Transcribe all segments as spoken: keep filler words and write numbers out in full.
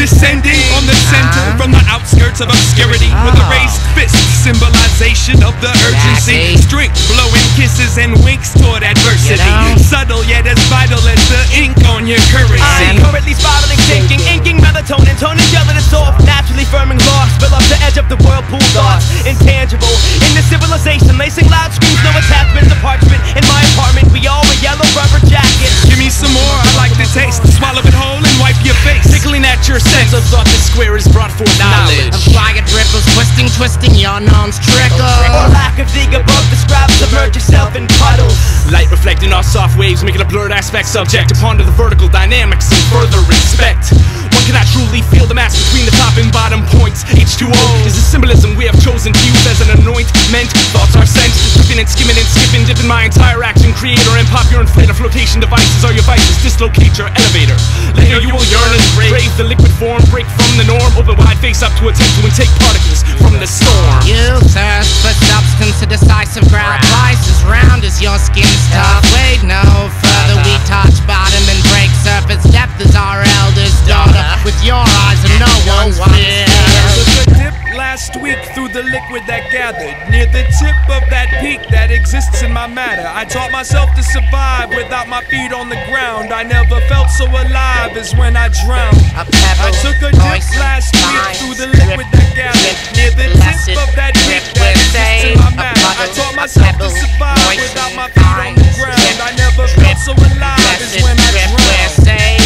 descending on the center from the outskirts of obscurity with a raised fist, symbolization of the urgency, strength blowing kisses and winks toward adversity, subtle yet as vital as the ink on your currency. I am currently spiraling, thinking, inking melatonin, toning gelatin soft, naturally firming loss, spill up the edge of the whirlpool thoughts, intangible in the civilization, lacing loud screams, no attachment to parchment. In my apartment, we all wear yellow rubber jackets. Give me some more, I like the taste. Swallow it whole and wipe your face, tickling at your sense of thought. This square is brought forth knowledge. Applied ripples, twisting, twisting your non's trickle. Or lack of the above described, submerge yourself in puddles. Light reflecting off soft waves, making a blurred aspect subject to ponder the vertical dynamics and further respect. One cannot truly feel the mass between the top and bottom points. H two O is the symbolism we have chosen to use as an anointment. Thoughts are sent, dripping and skimming and skipping, dipping my entire action creator and pop your inflator. Flotation devices are your vices, dislocate your elevator. Later you will yearn and brave the liquid form, break from the norm, open wide face up to attempt to intake particles from the storm. You thirst for substance, a decisive ground, twice as round as your skin stuff. Wait no further, we touch bottom and break surface. Depth is our eldest daughter. With your eyes and no one's fear. Took a dip last week through the liquid that gathered near the tip of that peak that exists in my matter. I taught myself to survive without my feet on the ground. I never felt so alive as when I drowned. A pebble, I took a dip last week through the liquid that gathered near the tip of that peak that exists in my matter. I taught myself to survive without my feet on the ground. I never felt so alive as when I drowned.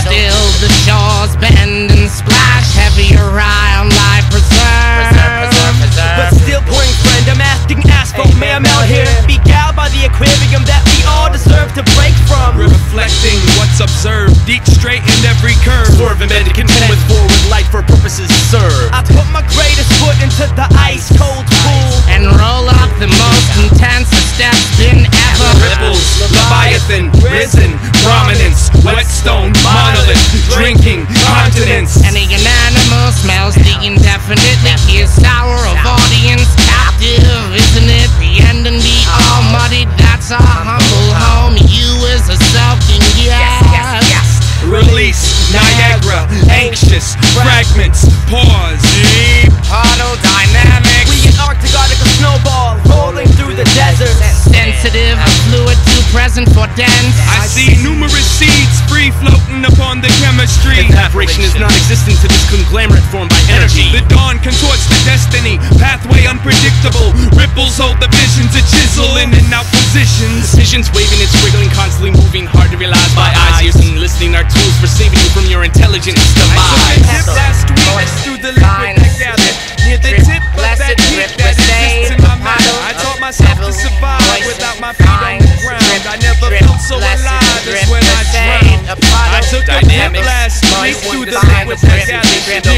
Still the shores bend and splash, heavier eye on life preserve. Preserve, preserve, preserve. But still pouring, friend, I'm asking asphalt, hey, ma'am out here. Be galed by the aquarium that we all deserve to break from. Reflecting what's observed, deep straight in every curve. Swerving men to contend with forward light for purposes served. I put my greatest foot into the ice cold pool and roll up the most intense steps in ever. Ripples, Leviathan, risen, prominence, whetstone, monolith, drinking, continence. Any animal smells the indefinitely. Here's sour of audience captive, isn't it? The end and be all muddied, that's our humble home. You is a soaking yes. Yes, yes, yes. Release, Niagara, anxious, fragments, pause. Deep Puddle Dynamics. We an Arctic Arctic snowball rolling through the desert. Sensitive, a fluid too present for dense. I see numerous seeds free floating upon the chemistry. Evaporation is non-existent to this conglomerate formed by energy. The dawn contorts the destiny, pathway unpredictable. Ripples hold the visions, a chisel in and out positions. Visions waving and wiggling, constantly moving, hard to realize by eyes, ears, and listening are tools for saving you from your intelligence demise. I took a dip last week through the liquid that gathered near the tip of that peak that exists in my matter. I taught myself to survive without my feet on the ground. I never felt so alive as when I drowned. I took a dip last week through the liquid that gathered near the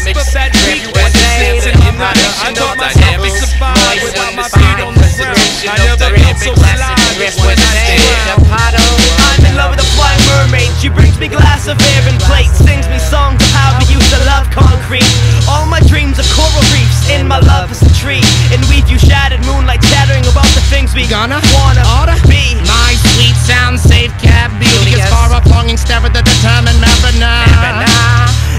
tip of that peak that exists in my matter. I taught myself to survive without my feet on the ground. I never felt so alive as when I drowned. I'm in love with a flying mermaid. She brings me glass of air and plates, sings me songs of how we used to love concrete. All my dreams are coral reefs, and my love is a tree. And we view shattered moonlight chattering about the things we gonna wanna oughta be. My sweet sound safe cab beauty is far up longing stare at the determined Mavenna.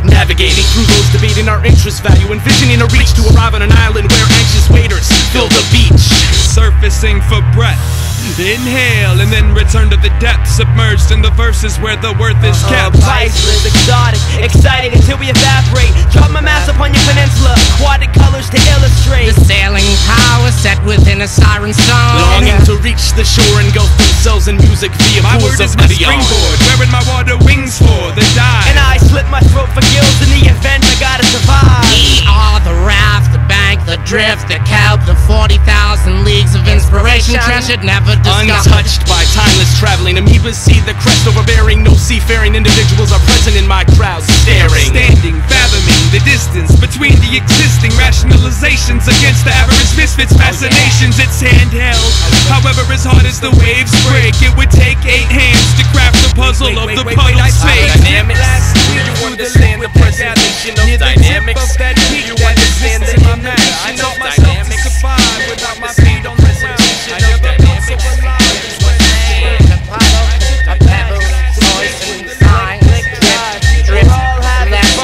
Navigating through those debating our interest value, envisioning a reach to arrive on an island where anxious waiters fill the beach. Surfacing for breath. Inhale and then return to the depths, submerged in the verses where the worth is kept. Priceless, exotic, exciting until we evaporate. Drop my mask upon your peninsula, aquatic colors to illustrate. The sailing power set within a siren song, longing to reach the shore and engulf themselves in music via my pools of my springboard, wearing my water wings for the dive. And I slit my throat for gills in the event I gotta survive. We are the raft, the bank, the drift, the kelp, the forty thousand leagues of inspiration, treasured never untouched by timeless traveling. Amoebas see the crest overbearing. No seafaring individuals are present in my crowd staring. Standing, fathoming the distance between the existing rationalizations against the average misfits' fascinations. It's handheld, however, as hard as the waves break, it would take eight hands to craft the puzzle wait, wait, of the wait, puddle wait, space. Dynamics. Do you understand the presentation of dynamics? Do you understand the imagination? I taught myself to survive without my feet on the ground. I never felt so alive as when I drowned. A puddle, a pebble, poison, sign, drip, drip, left.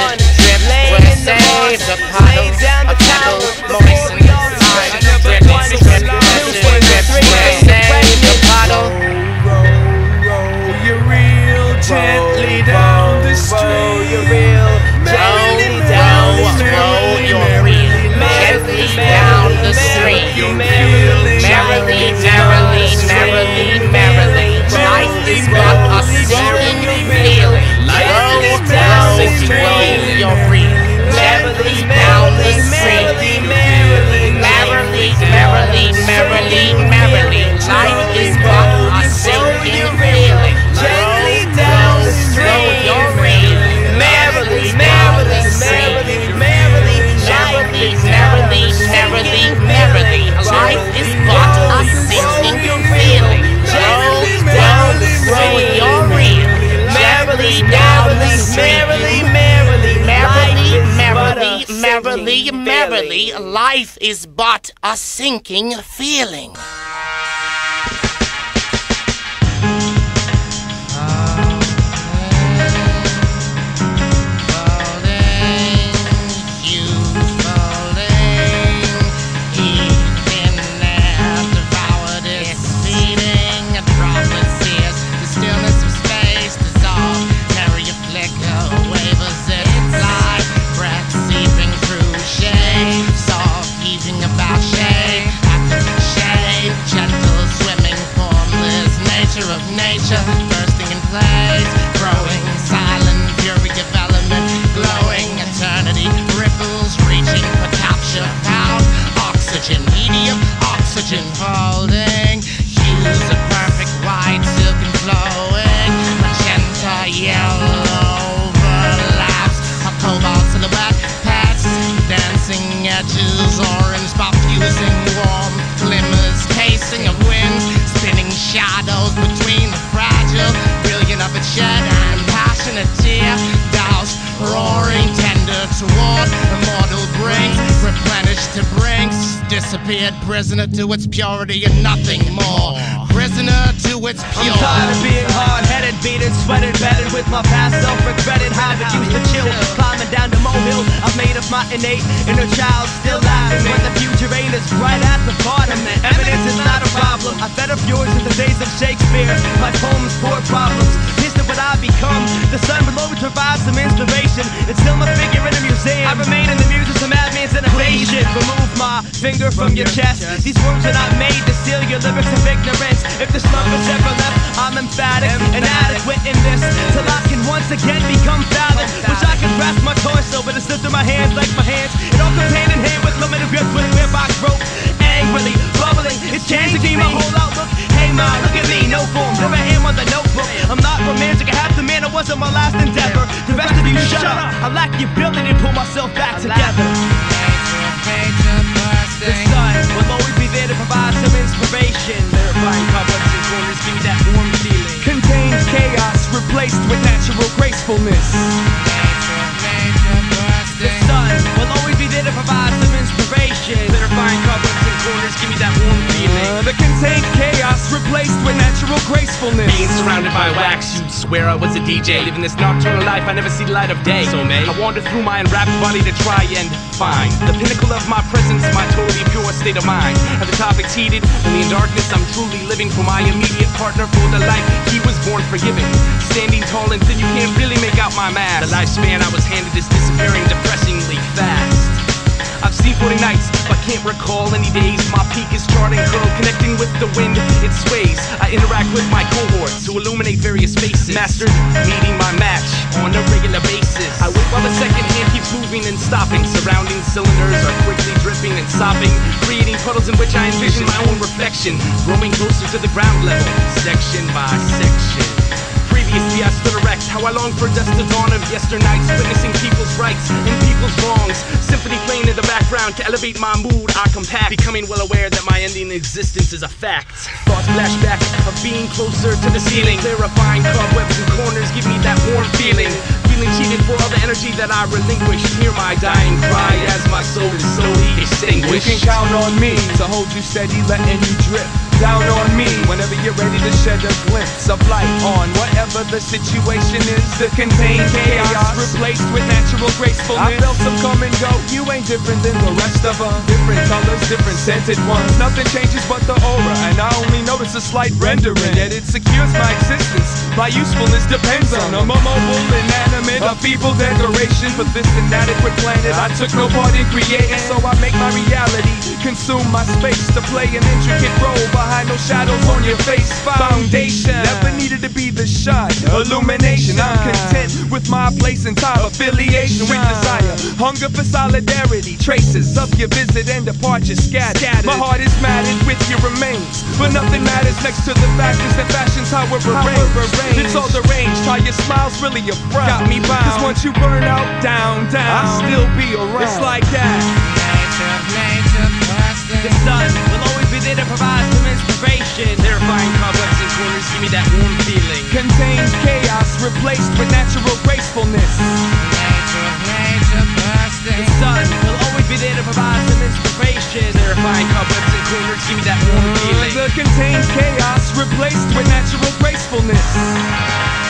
merrily, merrily, life is but a sinking feeling. Bursting in place, growing silent, fury development, glowing eternity, ripples reaching for capture, pound, oxygen, medium, oxygen holding, hues of perfect white, silk and flowing, magenta, yellow, overlaps, a cobalt silhouette, pets, dancing edges, orange, pop fusing, warm glimmers, casing of winds, spinning shadows between the brilliant up and shed and passionate tear doused, roaring tender toward immortal brings, replenished to brinks, disappeared prisoner to its purity and nothing more, prisoner to its pure. I'm tired of being hard-headed, beaten, sweated, bedded with my past self-regretted habit, used to chill, climbing down to molehills. I've made up my innate inner child, still laughing when the future ain't as bright as the bottom. Evidence is not a problem, I fed up yours in the days of Shakespeare. My poems pour problems, here's to what I become. The sun below me provides some inspiration, it's still my figure in a museum. I remain in the music of madman's innovation. Remove my finger from your chest, these words are not made to seal your lyrics of ignorance. If the slump is ever left, I'm emphatic and adequate in this, till I can once again become valid, which I can grasp my torso, but it's slipped through my hands like my hands. It all goes hand in hand with limited grip with where I broke, angrily, bubbling, it's changing me, my whole outlook. Hey ma, look at me, no form, where I am on the notebook. I'm not romantic, I have the man, I wasn't my last endeavor. The rest of you, shut up, I lack the ability to pull myself back together. The sun will always be there to provide some inspiration. Terrifying complexes will always give me that warm feeling. Contains chaos, replaced with natural gracefulness. The sun will always be there to provide some inspiration. Terrifying complexes will always give me that warm feeling. Uh, the contained chaos, replaced with natural gracefulness. Being surrounded by wax, you'd swear I was a D J. Living this nocturnal life, I never see the light of day. So, mate, I wander through my enwrapped body to try and find the pinnacle of my presence, my totally pure state of mind. At the topic's heated, only in darkness I'm truly living for my immediate partner, for the life he was born forgiving. Standing tall and thin, you can't really make out my mass. The lifespan I was handed is disappearing depressingly fast. I've seen forty nights, but can't recall any days. My peak is charting curl, connecting with the wind, it sways. I interact with my cohorts to illuminate various faces. Mastered meeting my match on a regular basis. I wait while the second hand keeps moving and stopping. Surrounding cylinders are quickly dripping and sopping, creating puddles in which I envision my own reflection, growing closer to the ground level, section by section. Previously I stood erect, how I longed for just the dawn of yesternights, witnessing people's rights and people's wrongs. Symphony playing in the background to elevate my mood, I compact, becoming well aware that my ending existence is a fact. Thoughts flash back of being closer to the ceiling, clarifying cobwebs and corners give me that warm feeling. Feeling cheated for all the energy that I relinquish, hear my dying cry as my soul is slowly extinguished. You can count on me to hold you steady, letting you drip down on me whenever you're ready to shed a glimpse of light on whatever the situation is. The contained chaos, replaced with natural gracefulness. I felt some come and go, you ain't different than the rest of us. Different colors, different scented ones. Nothing changes but the aura, and I only notice a slight rendering, yet it secures my existence. My usefulness depends on them. I'm a mobile inanimate, a feeble decoration for this inadequate planet I took no part in creating. So I make my reality consume my space, to play an intricate role behind no shadows on your face. Foundation never needed to be the shot, illumination. I'm content with my place and time, affiliation with desire, hunger for solidarity. Traces of your visit and departure scattered. My heart is matted with your remains, but nothing matters next to the factors that fashions how we're arranged. It's all deranged, how your smile's really a front. Got me, cause once you burn out, down, down, I'll still be around. It's like that. The sun will always be there to provide some inspiration. Terrifying cobwebs and corners give me that warm feeling. Contains chaos, replaced with natural gracefulness. The sun will up ebbs and corners, give me that warm feeling. The contained chaos replaced with natural gracefulness.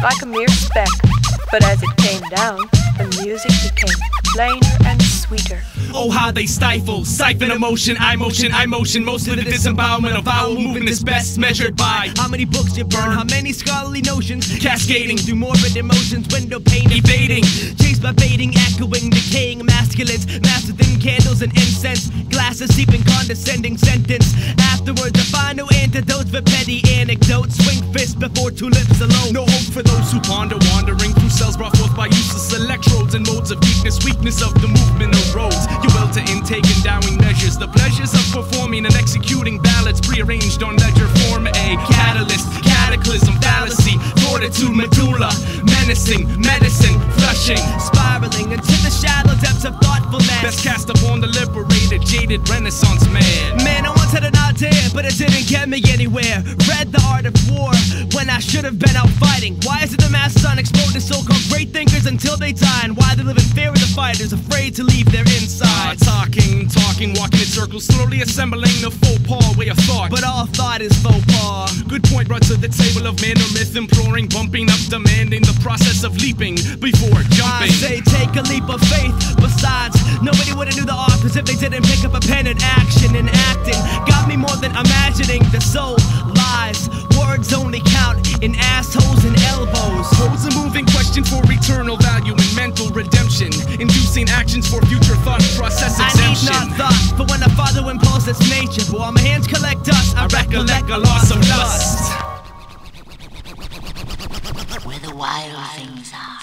Like a mere speck, but as it came down, the music became plainer and sweeter. Oh, how they stifle, siphon emotion, I motion, I motion, most of the disembowelment of vowel movement is best measured by how many books you burn, how many scholarly notions, cascading through morbid emotions, window pane evading, chased by fading, echoing, decaying masculines, master thin candles and incense, glasses seeping condescending sentence, afterwards the final antidotes for petty anecdotes, swing fist before two lips alone, no hope for those who ponder, wandering through cells brought forth by useless electrodes and modes of weakness, weakness of the movement erodes, your will to intake and downing measures, the pleasures of performing and executing ballads, prearranged on ledger form a catalyst, cataclysm, fallacy, fortitude, medulla, menacing, medicine, flushing, spiraling into the shallow depths of thoughtfulness, best cast upon the liberated, jaded renaissance man. Man, I wanted an idea, but it didn't get me anywhere, read the art of war, when I should have been out fighting, why is it the masses unexposed to so-called great thinkers until they die, and why they live in fear of the fighters, afraid to leave their inside. Uh, talking, talking, walking in circles, slowly assembling the faux pas way of thought. But all thought is faux pas. Good point brought to the table of man or myth, imploring, bumping up, demanding the process of leaping before jumping. I say take a leap of faith. Besides, nobody would have knew the authors if they didn't pick up a pen in action. And acting got me more than imagining. The soul lies. Words only count in assholes and elbows. Holds a moving question for eternal value and mental redemption, inducing actions for future thought process exemption. I need not thought, but when I follow impulse, that's nature. While my hands collect dust, I, I recollect, recollect a loss of lust. Where the wild things are.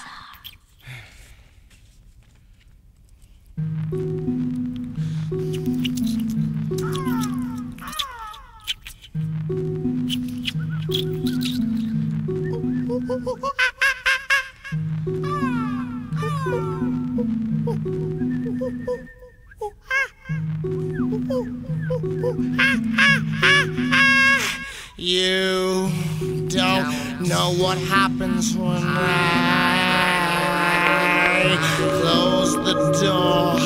Ha ha ha! You don't know what happens when I close the door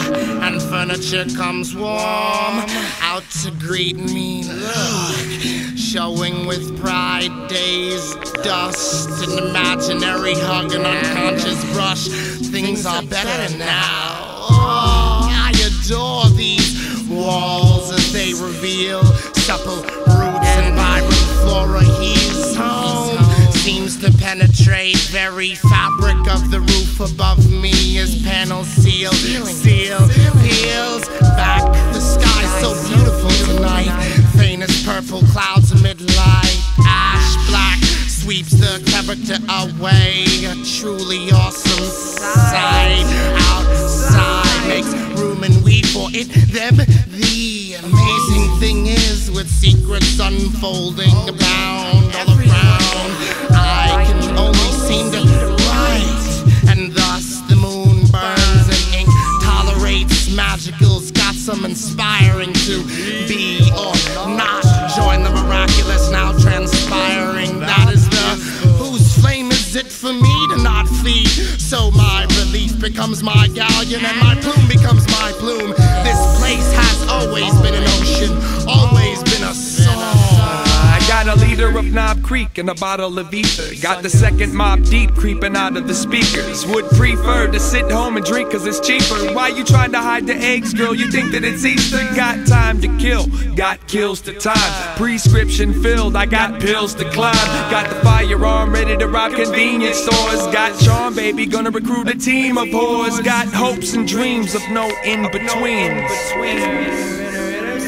and furniture comes warm out to greet me. Look, showing with pride day's dust, an imaginary hug, an unconscious brush. Things are better now. Oh, I adore these walls as they reveal supple roots and vibrant flora. His home seems to penetrate very fabric of the roof above me as panels seal, seal, peels back. The sky so beautiful tonight, faint as purple clouds amid light. Ash black sweeps the character away, a truly awesome sight. Outside makes room and we for it, them, the amazing thing is with secrets unfolding abound all around. I can only seem to write, and thus the moon burns and ink tolerates magicals. Got some inspiring to be or not, join the miraculous now transpiring. That is whose flame is it for me to not flee? So my relief becomes my galleon and my plume becomes my plume. This place has always been an ocean, always been a song. Got a liter of Knob Creek and a bottle of ether. Got the second Mob Deep creeping out of the speakers. Would prefer to sit home and drink cause it's cheaper. Why you trying to hide the eggs, girl? You think that it's Easter? Got time to kill, got kills to time. Prescription filled, I got pills to climb. Got the firearm ready to rob convenience stores. Got charm, baby, gonna recruit a team of whores. Got hopes and dreams of no in-betweens. I got hopes and dreams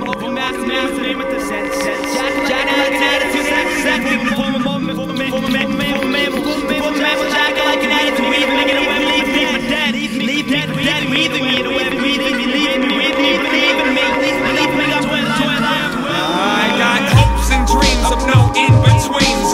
of no in-betweens.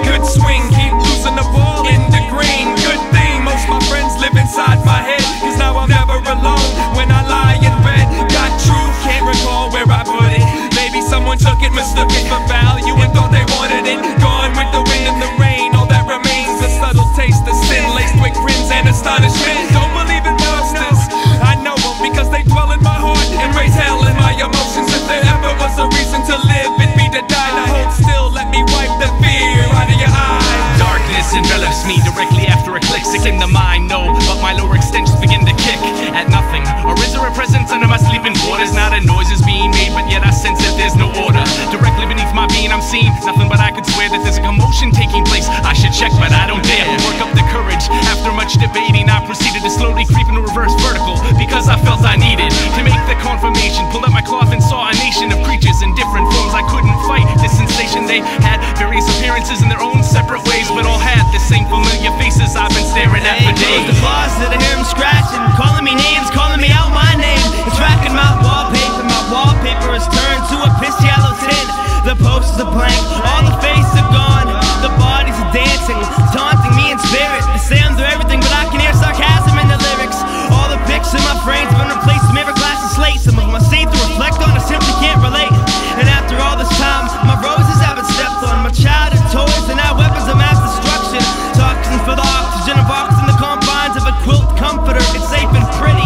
Good swing, keep losing the ball in the green. Good thing most my friends live inside my head, cause now I'm never alone when I lie in bed. Got truth, can't recall where I put it. Maybe someone took it, mistook it for value and thought they wanted it. Gone with the wind and the rain, all that remains a subtle taste of sin, laced with grins and astonishment. Don't believe in monsters, I know them because they dwell in my heart and raise hell in my emotions. If there ever was a reason to live, it'd be to die. I hope still let me wipe the fear out of your eyes. Darkness envelops me directly after it clicks. It's in the mind, no, but my lower extensions begin to kick at nothing. Or is there a presence under my sleeping quarters? Not a noise is being made, but yet I sense that there's no order. Directly beneath my being I'm seeing nothing, but I could swear that there's a commotion taking place. I should check, but I don't dare. Work up the courage. After much debating, I proceeded to slowly creep in a reverse vertical because I felt I needed to make the confirmation. Pulled up my cloth and saw a nation of creatures in different forms. I couldn't fight this sensation. They had various appearances in their own separate ways, but all had the same familiar faces I've been staring at for days. The bars that I hear them scratching, calling me names, calling me out my name. It's racking my wallpaper. My wallpaper is turned to a piss yellow tint. The posters are blank, all the faces are gone. The bodies are dancing, taunting me in spirit. The sounds are everything, but I can hear sarcasm in the lyrics. All the pics in my brain's been replaced with mirror glass and slate. Some of my see through reflect on, I simply can't relate. And after all this time, my roses haven't stepped on. My childhood toys are now weapons of mass destruction. Toxins for the oxygen, a box in the confines of a quilt comforter. It's safe and pretty,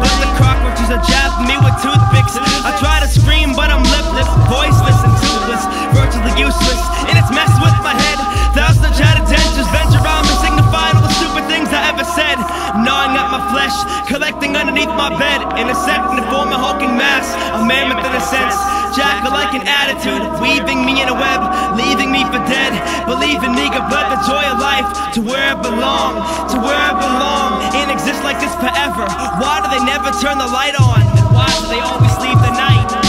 but the cockroaches are jabbing me with toothpicks. I try to scream, but I'm lipless, voiceless and toothless, virtually useless, and it's messed with my head. Thousands of chatted dentures venture around me, signifying all the stupid things I ever said. Gnawing up my flesh, collecting underneath my bed, intercepting to form a hulking mass, a mammoth in a sense. Jackal-like an attitude, weaving me in a web, leaving me for dead. Believe in me, God bless the joy of life, to where I belong, to where I belong, and exist like this forever. Why do they never turn the light on? And why do they always leave the night on?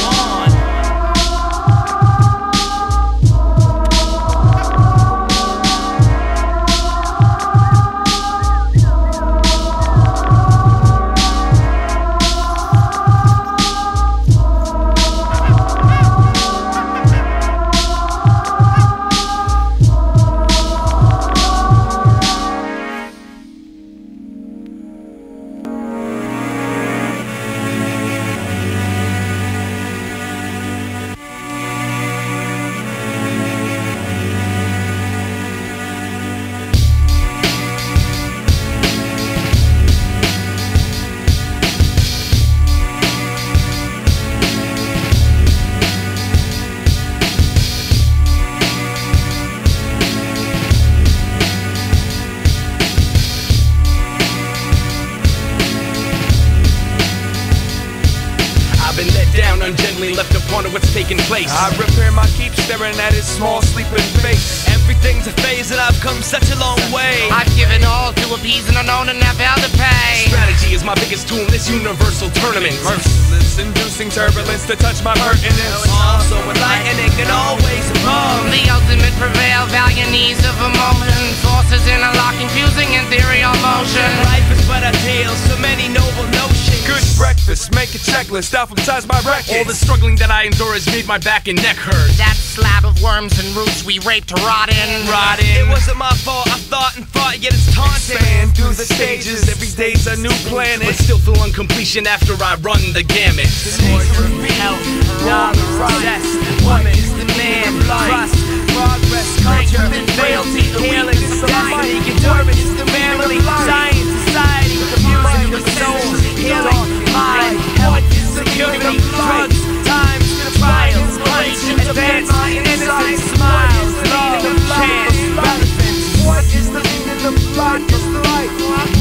down, ungently left upon it what's taking place. I repair my keep, staring at his small sleeping face. Everything's a phase and I've come such a long way. I've given all to appease and unknown and I've held to pay. Strategy is my biggest tool in this universal tournament. Merciless, inducing turbulence to touch my pertinence. Also enlightening and always above. The ultimate prevail, valiant needs of emotion. Forces interlock, confusing in theory or motion. Life is but a tale, so many noble notions. Good breakfast, make a checklist, alphabetize my records. All the struggling that I endure has made my back and neck hurt. That slab of worms and roots we raped to rot in, rot in. It wasn't my fault, I thought and thought, yet it's taunting. Expand through the stages, every day's a new planet. But still feel uncompletion after I run the gamut. Health, love, success, woman is the man, trust, progress, culture, and frailty, the wheel and society, endurance is the man of life, science, society, the music of souls, healing, mind, health, security, drugs, time, trials, life, advance, innocence, smiles, love, chance, relevance. What is the meaning of life?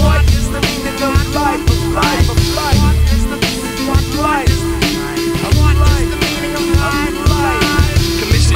What is the meaning of life? Of life, of life. What is the meaning of life?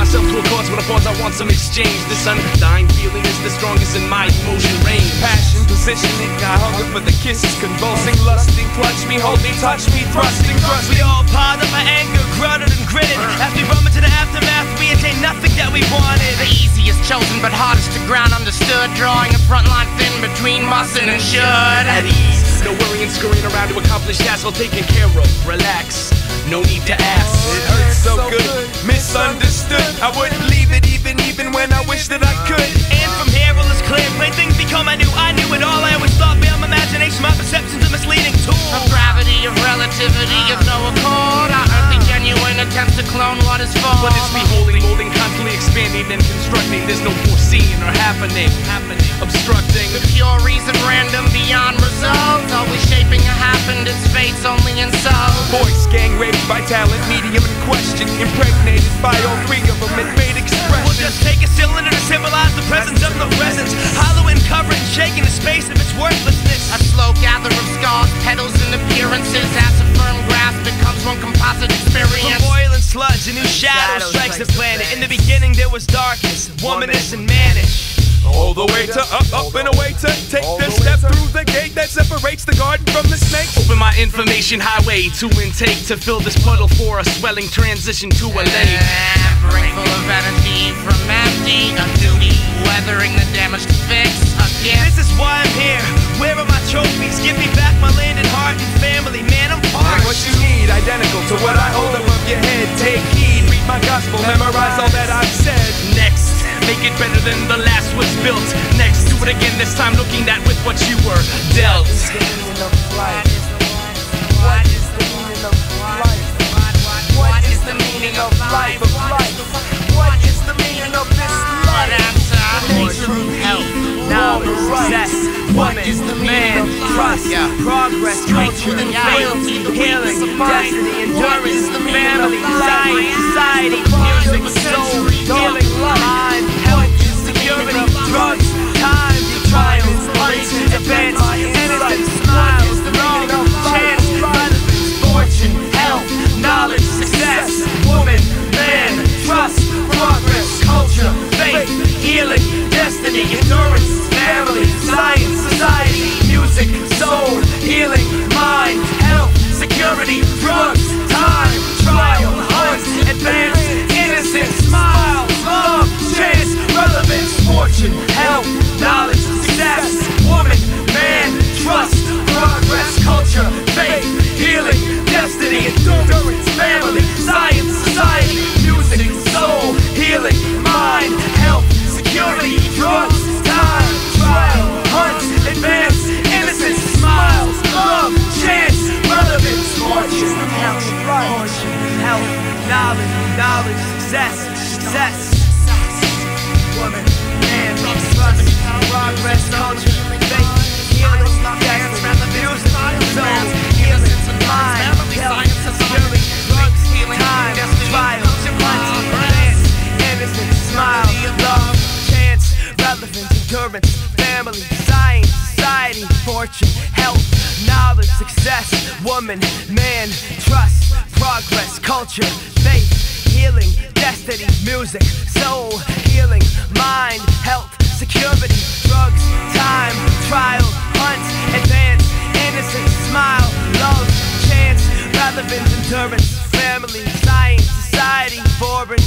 Myself to a cause when I pause, I want some exchange. This undying feeling is the strongest in my emotion range. Passion, positioning, I hunger for the kisses, convulsing, lusting, clutch me, hold me, touch me, thrusting, thrusting. We all piled up our anger, grunted and gritted. As we rumble to the aftermath, we attain nothing that we wanted. The easiest chosen, but hardest to ground, understood. Drawing a front line thin between mustn't and should. At ease, no worrying, scurrying around to accomplish tasks well taken care of. Relax. No need to ask. It hurts so good, misunderstood. I wouldn't leave it even, even when I wish that I could. And from here all is clear, plain things become I knew. I knew it all, I always thought beyond my imagination. My perception's a misleading tool. A gravity of relativity of no accord. Our earthly genuine attempts to clone what is false. But it's beholding, molding, constantly expanding and constructing. There's no foreseeing or happening, happening, obstructing. The pure reason random beyond resolve. Always shaping a happened, it's fate's only insult. Voice gang raped by talent, medium in question, impregnated by all three of them and made expression. We'll just take a cylinder to symbolize the presence of no presence. Hollow and covering, shaking the space of its worthlessness. A slow gather of scars, petals and appearances. As a firm grasp becomes one composite experience. From oil and sludge, a new shadow, shadow strikes the planet. In the beginning there was darkness, womanist and mannish. All the way to up, up and away to take this step through the gate that separates the garden from the snake. Open my information highway to intake, to fill this puddle for a swelling transition to a lake. Bring full of energy from empty, a duty, weathering the damage to fix a gift. This is why I'm here, where are my trophies? Give me back my land and heart and family, man, I'm parched. What you need, identical to what I hold above your head. Take heed, read my gospel, memorize all that I've said. Next, make it better than the last was built. Next, do it again, this time looking at with what you were dealt. What is the meaning of life? What is the meaning of life? What is the meaning of life? What is the meaning of this life? Health, love, success, what is the man? Trust, progress, culture, and frailty, healing, destiny, endurance, family, society, music, soul, healing, mind, health, security, drugs, time, trials, life, defense, innocence, smiles, wrong, chance, relevance, fortune, health, knowledge, success, woman, man, trust, progress, culture, faith, healing, destiny, endurance, family, science, society, music, soul, healing, mind, health, security, drugs, time, trial, hearts, advance, innocence, smiles, love, chance, relevance, fortune, health, knowledge, success, woman, man, trust, progress, culture, faith, healing, destiny, endurance, family, science, society, music, soul, healing, mind, health, security, drugs, time, trial, hunts, advance, innocence, smiles, love, chance, relevance, fortune, health, fortune, health, knowledge, knowledge, success, success. Woman, man, trust, progress, culture, faith, healing, destiny, music, soul, healing, mind, health, security, drugs, time, trial, advance, innocence, smiles, love, chance, relevance, endurance, family, science, society, fortune, health, knowledge, success, woman, man, trust, progress, culture, faith, healing, destiny, music, soul, healing, mind, health, security, drugs, time, trial, hunt, advance, innocence, smile, love, chance, relevance, endurance, family, science, society, foreign.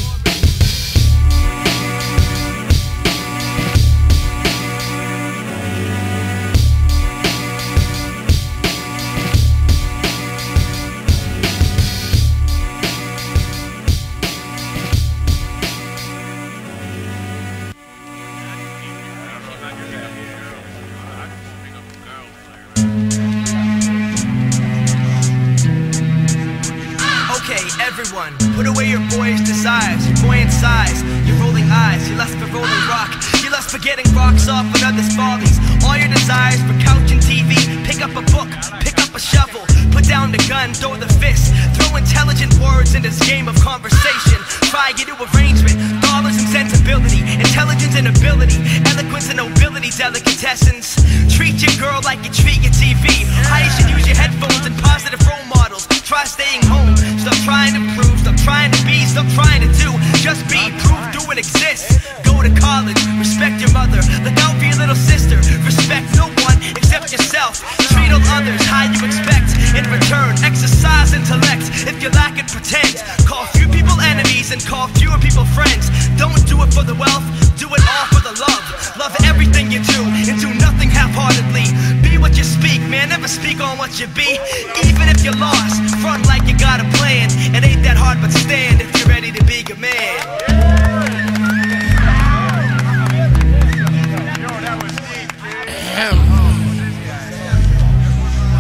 Everyone, put away your boyish desires, your buoyant sighs, your rolling eyes, your lust for rolling rock, your lust for getting rocks off with others' follies, all your desires for couch and T V. Pick up a book, pick up a shovel, put down the gun, throw the fist, throw intelligent words in this game of conversation. Try a new arrangement, dollars and sensibility, intelligence and ability, eloquence and nobility, delicatessens. Treat your girl like you treat your T V. How you should use your headphones and positive role models. Try staying home, stop trying to prove, stop trying to be, stop trying to do. Just be, prove, do and exist. Go to college, respect your mother, look out for your little sister. Respect no one except yourself. Treat all others how you expect in return. Exercise intellect if you lack and pretend. Call few people enemies and call fewer people friends. Don't do it for the wealth, do it all for the love. Love everything you do and do nothing half-heartedly. Be what you speak, man, never speak on what you be. Even if you're lost, front like you got a plan. It ain't that hard, but stand if you're ready to be a man.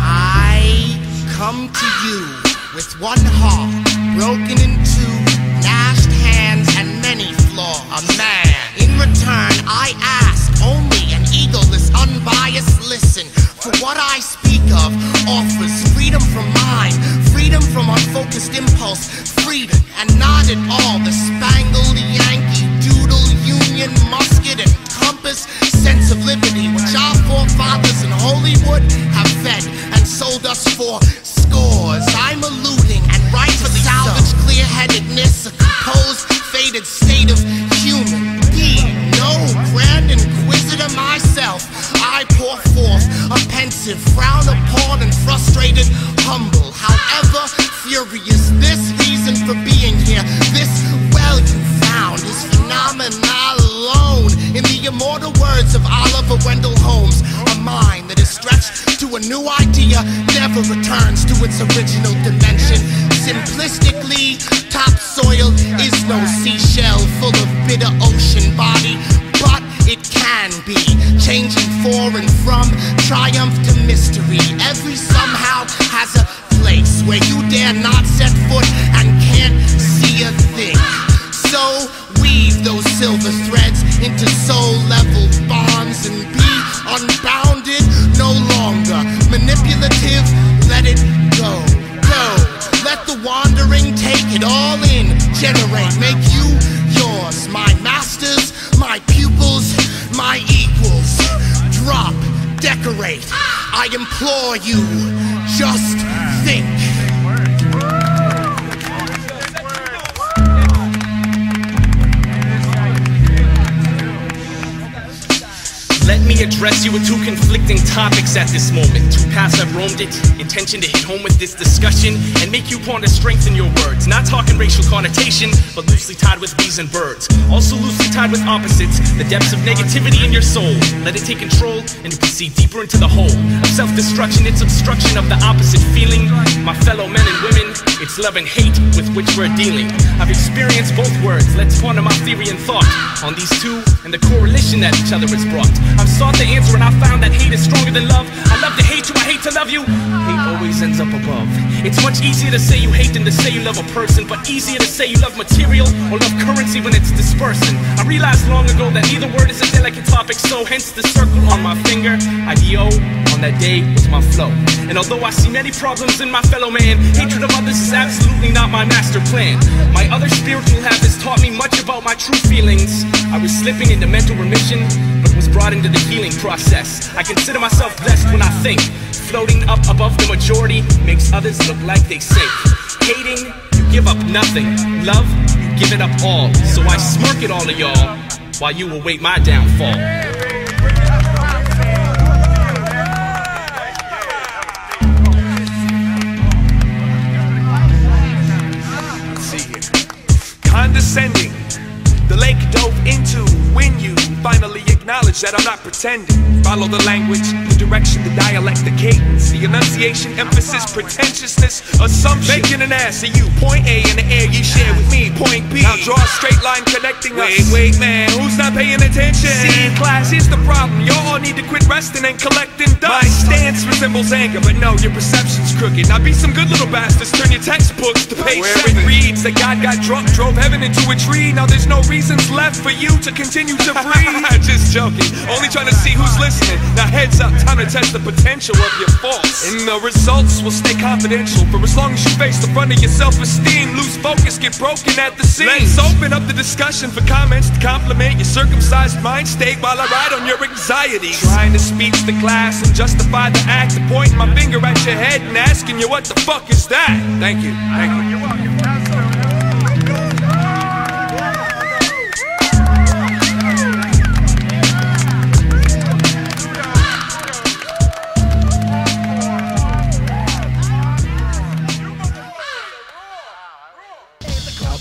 I come to you with one heart, broken in two, gnashed hands and many flaws. A man. In return, I ask only an egoless, unbiased listen. For what I speak of offers freedom from mind, freedom from unfocused impulse, freedom, and not at all the spangled Yankee doodle union musket and compass sense of liberty, which our forefathers in Hollywood have fed and sold us for scores. I'm alluding, and rightfully so, salvage clear-headedness, a composed, faded state of human being. No grand inquisitor myself, I pour forth a pensive, frown upon and frustrated, humble, however furious. This reason for being here, this well you found, is phenomenal alone. In the immortal words of Oliver Wendell Holmes, a mind that is stretched to a new idea never returns to its original dimension. Simplistically, topsoil is no seashell full of bitter ocean body, but it can be, changing for and from triumph to mystery. Every somehow has a place where you dare not set foot and can't see a thing. So weave those silver threads into soul-level bonds and be unbounded, no longer manipulative. Let it go, go. Let the wandering take it all in, generate, make you yours. My masters, my pupils, my equals. Drop, decorate, I implore you, just think. Let me address you with two conflicting topics at this moment. Two paths have roamed it, intention to hit home with this discussion and make you ponder strength in your words. Not talking racial connotation, but loosely tied with bees and birds. Also loosely tied with opposites, the depths of negativity in your soul. Let it take control and you proceed deeper into the hole of self-destruction. It's obstruction of the opposite feeling. My fellow men and women, it's love and hate with which we're dealing. I've experienced both words, let's ponder my theory and thought on these two and the correlation that each other has brought. I've sought the answer and I found that hate is stronger than love. I love to hate you, I hate to love you. Hate always ends up above. It's much easier to say you hate than to say you love a person, but easier to say you love material or love currency when it's dispersing. I realized long ago that neither word is a delicate topic, so hence the circle on my finger. I D O on that day was my flow. And although I see many problems in my fellow man, hatred of others is absolutely not my master plan. My other spiritual habits taught me much about my true feelings. I was slipping into mental remission, but was brought into the healing process. I consider myself blessed when I think. Floating up above the majority makes others look like they sink. Hating, you give up nothing. Love, you give it up all. So I smirk at all of y'all while you await my downfall. Condescending, the lake dove into when you finally acknowledge that I'm not pretending. Follow the language, the direction, the dialect, the cadence, the enunciation, emphasis, pretentiousness, assumption. Making an ass of you, point A in the air you share with me, point B. Now draw a straight line connecting us. Wait, wait man, who's not paying attention? See, class, here's the problem, y'all all need to quit resting and collecting dust. My stance resembles anger, but no, your perception's crooked. Now be some good little bastards, turn your textbooks to page seven. It reads that God got drunk, drove heaven into a tree. Now there's no reasons left for you to continue to breathe. Just joking, only trying to see who's listening. Now heads up, time to test the potential of your faults. And the results will stay confidential. For as long as you face the front of your self-esteem, lose focus, get broken at the seams. Let's open up the discussion for comments to compliment your circumcised mind state while I ride on your anxieties. Trying to speech the class and justify the act of pointing my finger at your head and asking you what the fuck is that? Thank you, thank you. You're welcome.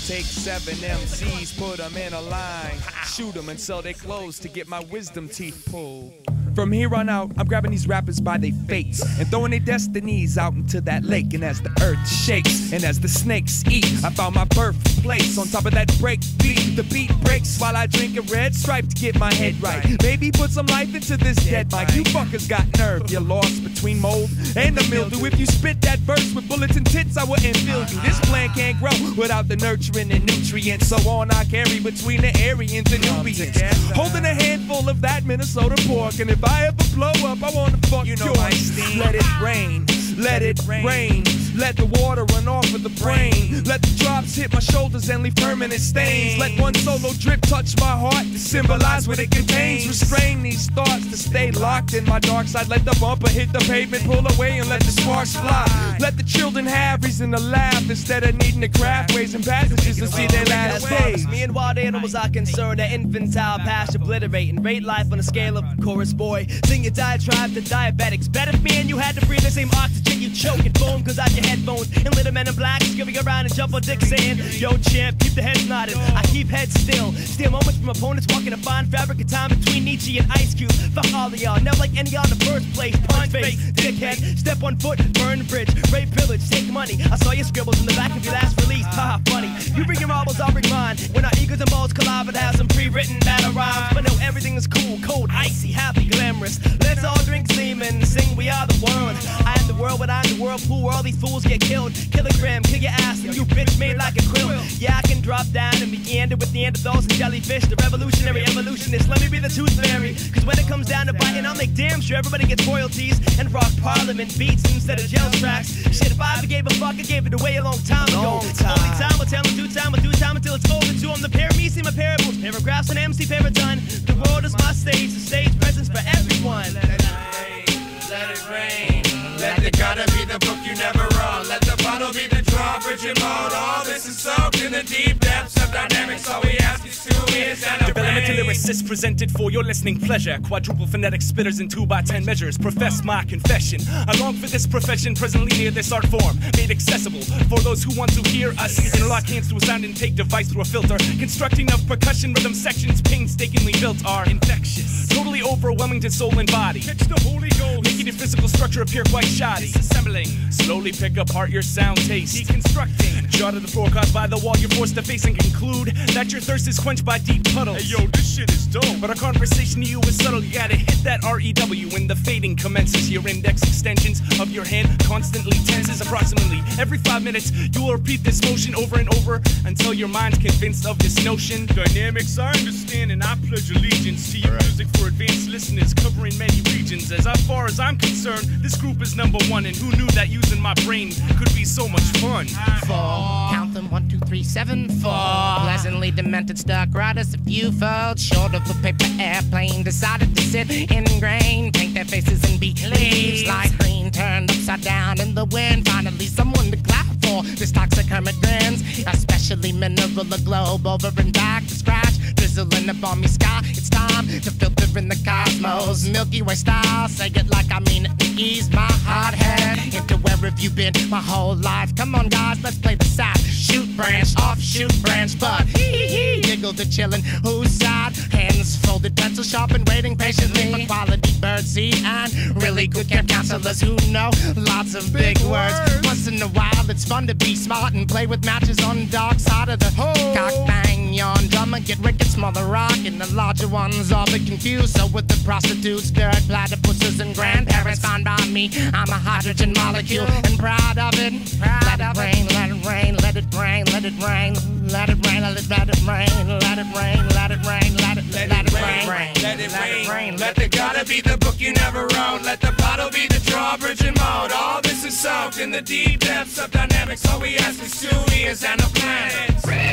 Take seven M Cs, put them in a line, shoot them and sell their clothes to get my wisdom teeth pulled. From here on out, I'm grabbing these rappers by their fates and throwing their destinies out into that lake. And as the earth shakes and as the snakes eat, I found my birthplace on top of that break beat. The beat breaks while I drink a red stripe to get my head right. Maybe put some life into this dead mic. You fuckers got nerve, you're lost between mold and the mildew. If you spit that verse with bullets and tits, I wouldn't feel you. This plant can't grow without the nurturing and nutrients. So on I carry between the Aryans and Nubians, holding a handful of that Minnesota pork. And if If I ever blow up, I wanna fuck you, know, Einstein. Let it rain, let it rain. Let the water run off of the brain. Let the drops hit my shoulders and leave permanent stains. Let one solo drip touch my heart to symbolize what it contains. Restrain these thoughts to stay locked in my dark side. Let the bumper hit the pavement, pull away and let the sparks fly. Let the children have reason to laugh instead of needing to craft ways and passages to see their last days. Me and wild animals are concerned that infantile past obliterating. Rate life on a scale of chorus boy. Sing your diatribe to diabetics. Bet if me and you had to breathe the same oxygen, you choke and foam cause I can headphones and little men in black scurry around and jump on dicks saying, yo champ, keep the heads nodded. I keep heads still, steal moments from opponents walking a fine fabric of time between Nietzsche and Ice Cube. Fuck all of y'all, never like any other first place. Punch face, dickhead, step on foot, burn the bridge, rape pillage, take money. I saw your scribbles in the back of your last release, haha funny. You bring your marbles, I'll bring mine. When our egos and balls collide, but have some pre-written battle rhymes. But no, everything is cool, cold, icy, happy, glamorous. Let's all drink semen and sing we are the world. I am the world, but I am the whirlpool where all these fools get killed. Kilogram, kill your ass and you bitch made like a quill. Yeah, I can drop down and begin to with Neanderthals and jellyfish. The revolutionary evolutionist, let me be the tooth fairy. Cause when it comes down to biting, I'll make damn sure everybody gets royalties and rock parliament beats instead of jail tracks. Shit, if I ever gave a fuck, I gave it away a long time ago. It's only time will tell me due time will do time until it's over too. I'm the paramecy, my parables, paragraphs and M C paradigm. The world is my stage, the stage presence for everyone. Let it rain, let it rain. Let the gutter be the book you never wrong. Let the bottle be the drawbridge and mold. All this is soaked in the deep depths of dynamics. All we ask is to is that developmental lyricist presented for your listening pleasure. Quadruple phonetic splitters in two by ten measures. Profess my confession. I long for this profession presently near this art form. Made accessible for those who want to hear us. Interlock hands to a sound intake device through a filter. Constructing of percussion rhythm sections painstakingly built are infectious. Totally overwhelming to soul and body. Catch the holy gold. Making your physical structure appear quite shoddy. Disassembling, slowly pick apart your sound taste. Deconstructing, jaw to the floor caused by the wall you're forced to face and conclude that your thirst is quenched by deep puddles. Hey yo, this shit is dope, but our conversation to you is subtle. You gotta hit that R E W when the fading commences. Your index extensions of your hand constantly tenses. Approximately every five minutes you will repeat this motion over and over until your mind's convinced of this notion. Dynamics I understand and I pledge allegiance to your music for advanced listeners covering many regions. As far as I'm concerned, this group is number one, and who knew that using my brain could be so much fun? Fall, count them one, two, three, seven, fall. Pleasantly demented, stuck riders. If you fell short of a paper airplane, decided to sit in grain. their faces and beak leaves like green turned upside down in the wind. Finally someone to clap for this toxic hermit grins, especially mineral globe over and back to scratch, drizzling upon me sky. It's time to filter in the cosmos, Milky Way style. Say it like I mean it to ease my hot head into where have you been my whole life. Come on guys, let's play the side shoot branch, offshoot branch, but hee hee giggle to chillin'. Who's side? Hands folded, pencil sharp and waiting patiently for quality birdseed and really good care counselors who know lots of big words. Once in a while, it's fun to be smart and play with matches on the dark side of the hole. Cock bang yawn drummer, get wicked smaller rock, and the larger ones all be confused. So with the prostitutes, third platypuses and grandparents found by me, I'm a hydrogen molecule and proud of it. Proud of it. Let it rain, let it rain, let it rain, let it rain, let it rain, let it rain, let it rain, let it rain, let it rain, let it rain, let it rain, let the gutter be the book you never wrote, let the bottle be the drawbridge and moat. All this is soaked in the deep depths of dynamics. All we ask is two ears and a planet. Making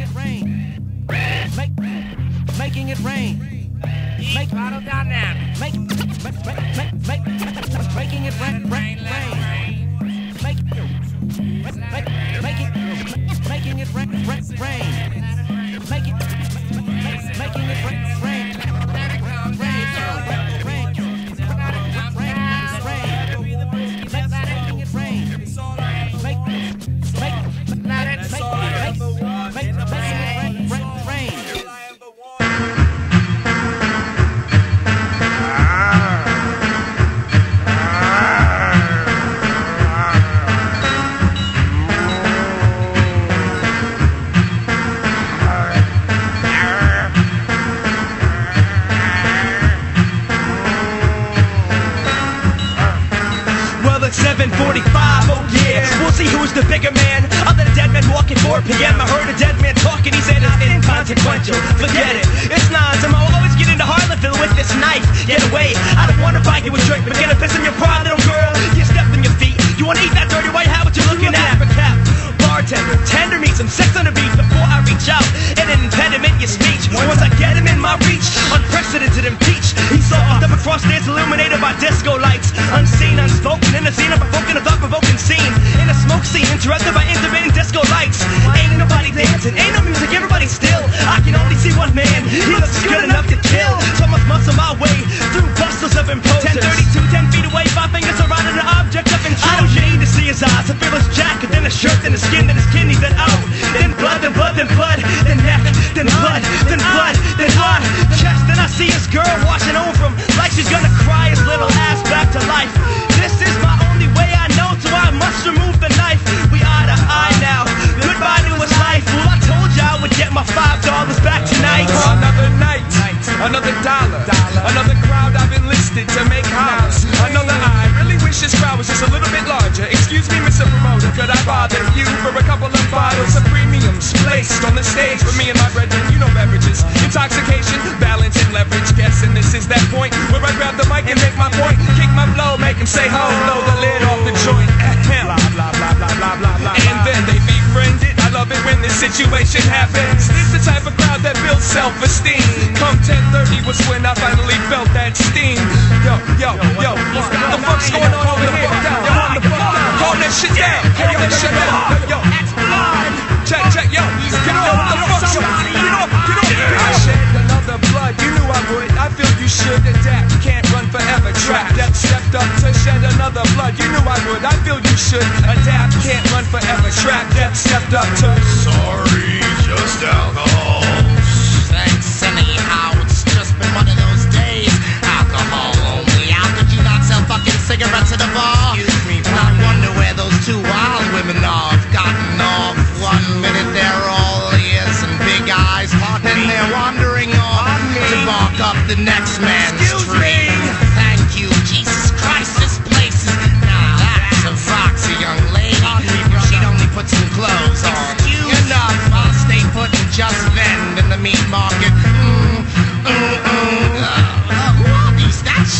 it rain, making it rain, make bottle dynamics, make making it rain, rain, rain, make it making it rain, rain, make it making it rain, rain. seven forty-five, oh yeah, we'll see who's the bigger man. I'm the dead man walking four p m I heard a dead man talking, he said it's inconsequential. Forget it, it's nonsense. I'll always get into Harlanville with this knife. Get away, I don't wanna buy you a drink, but get a piss on your pride, little girl. You stepped on your feet, you wanna eat that dirty white hat, what you looking at? For cap, bartender, tender me some sex on the beat before I reach out and impediment your speech. Once I get him in my reach, unprecedented impeach. He saw up across stairs illuminated by disco lights, unseen, unspoken in the scene of interrupted by intermittent disco lights. Ain't nobody dancing, ain't no music, everybody's still. I can only see one man, he looks good enough to kill. So much muscle my way through bustles of imposters. ten thirty-two, ten feet away, five fingers around an object of intrusion. I don't need to see his eyes, a fearless jacket, then a shirt, then a skin, then his kidney, then oh, then blood, then blood, then blood, then neck, then blood, then blood, then blood, chest. Then I see his girl washing over him like she's gonna cry his little ass back to life. This is my only way I know, so I must remove the knife. Another dollar, dollar, another crowd I've enlisted to make hollers. Another eye, really wish this crowd was just a little bit larger. Excuse me, Mister Promoter, could I bother you for a couple of bottles of premiums placed on the stage for me and my brethren? You know beverages, intoxication, balance and leverage. Guessing this is that point where I grab the mic and make my point, kick my blow, make him say ho, blow the lid off the joint at him. Blah, blah, blah, blah, blah, blah, blah. And then they befriended. I love it when this situation happens. This the type of crowd that builds self-esteem. Come ten thirty was when I finally felt that steam. Yo, yo, yo, what the fuck's going on over here? Hold the fuck down, hold that shit down, hold that shit down. Yo, check, check, yo, get off, what the fuck's going on? Get off, get off. I shed another blood, you knew I would. I feel you should adapt, can't run forever. Trapped, that stepped up to shed another blood, you knew I would. I feel you should adapt, can't run forever. Trapped, that stepped up to. Sorry, just alcohol. Thanks, anyhow. One of those days, alcohol only. How could you not sell fucking cigarettes at a bar? Excuse me, not wonder where those two wild women are. I've gotten off. One minute they're all ears and big eyes, and they're wandering on, on to bark up the next man's Excuse tree. Me. Thank you, Jesus Christ, this place is now. That's a foxy young lady. She'd only put some clothes on. Excuse enough, me. I'll stay put and just vend in the meat market.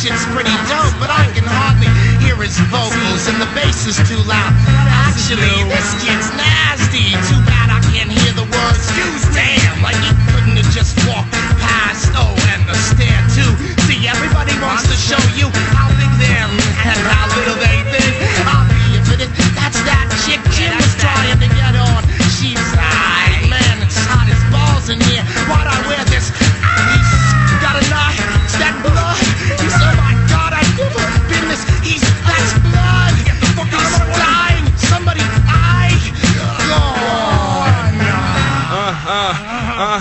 Shit's pretty dope, but I can hardly hear his vocals and the bass is too loud. Actually, this gets nasty. Too bad I can't hear the words. Excuse me. Damn, like he couldn't have just walked past. Oh, and the stare too. See, everybody wants Uh-huh.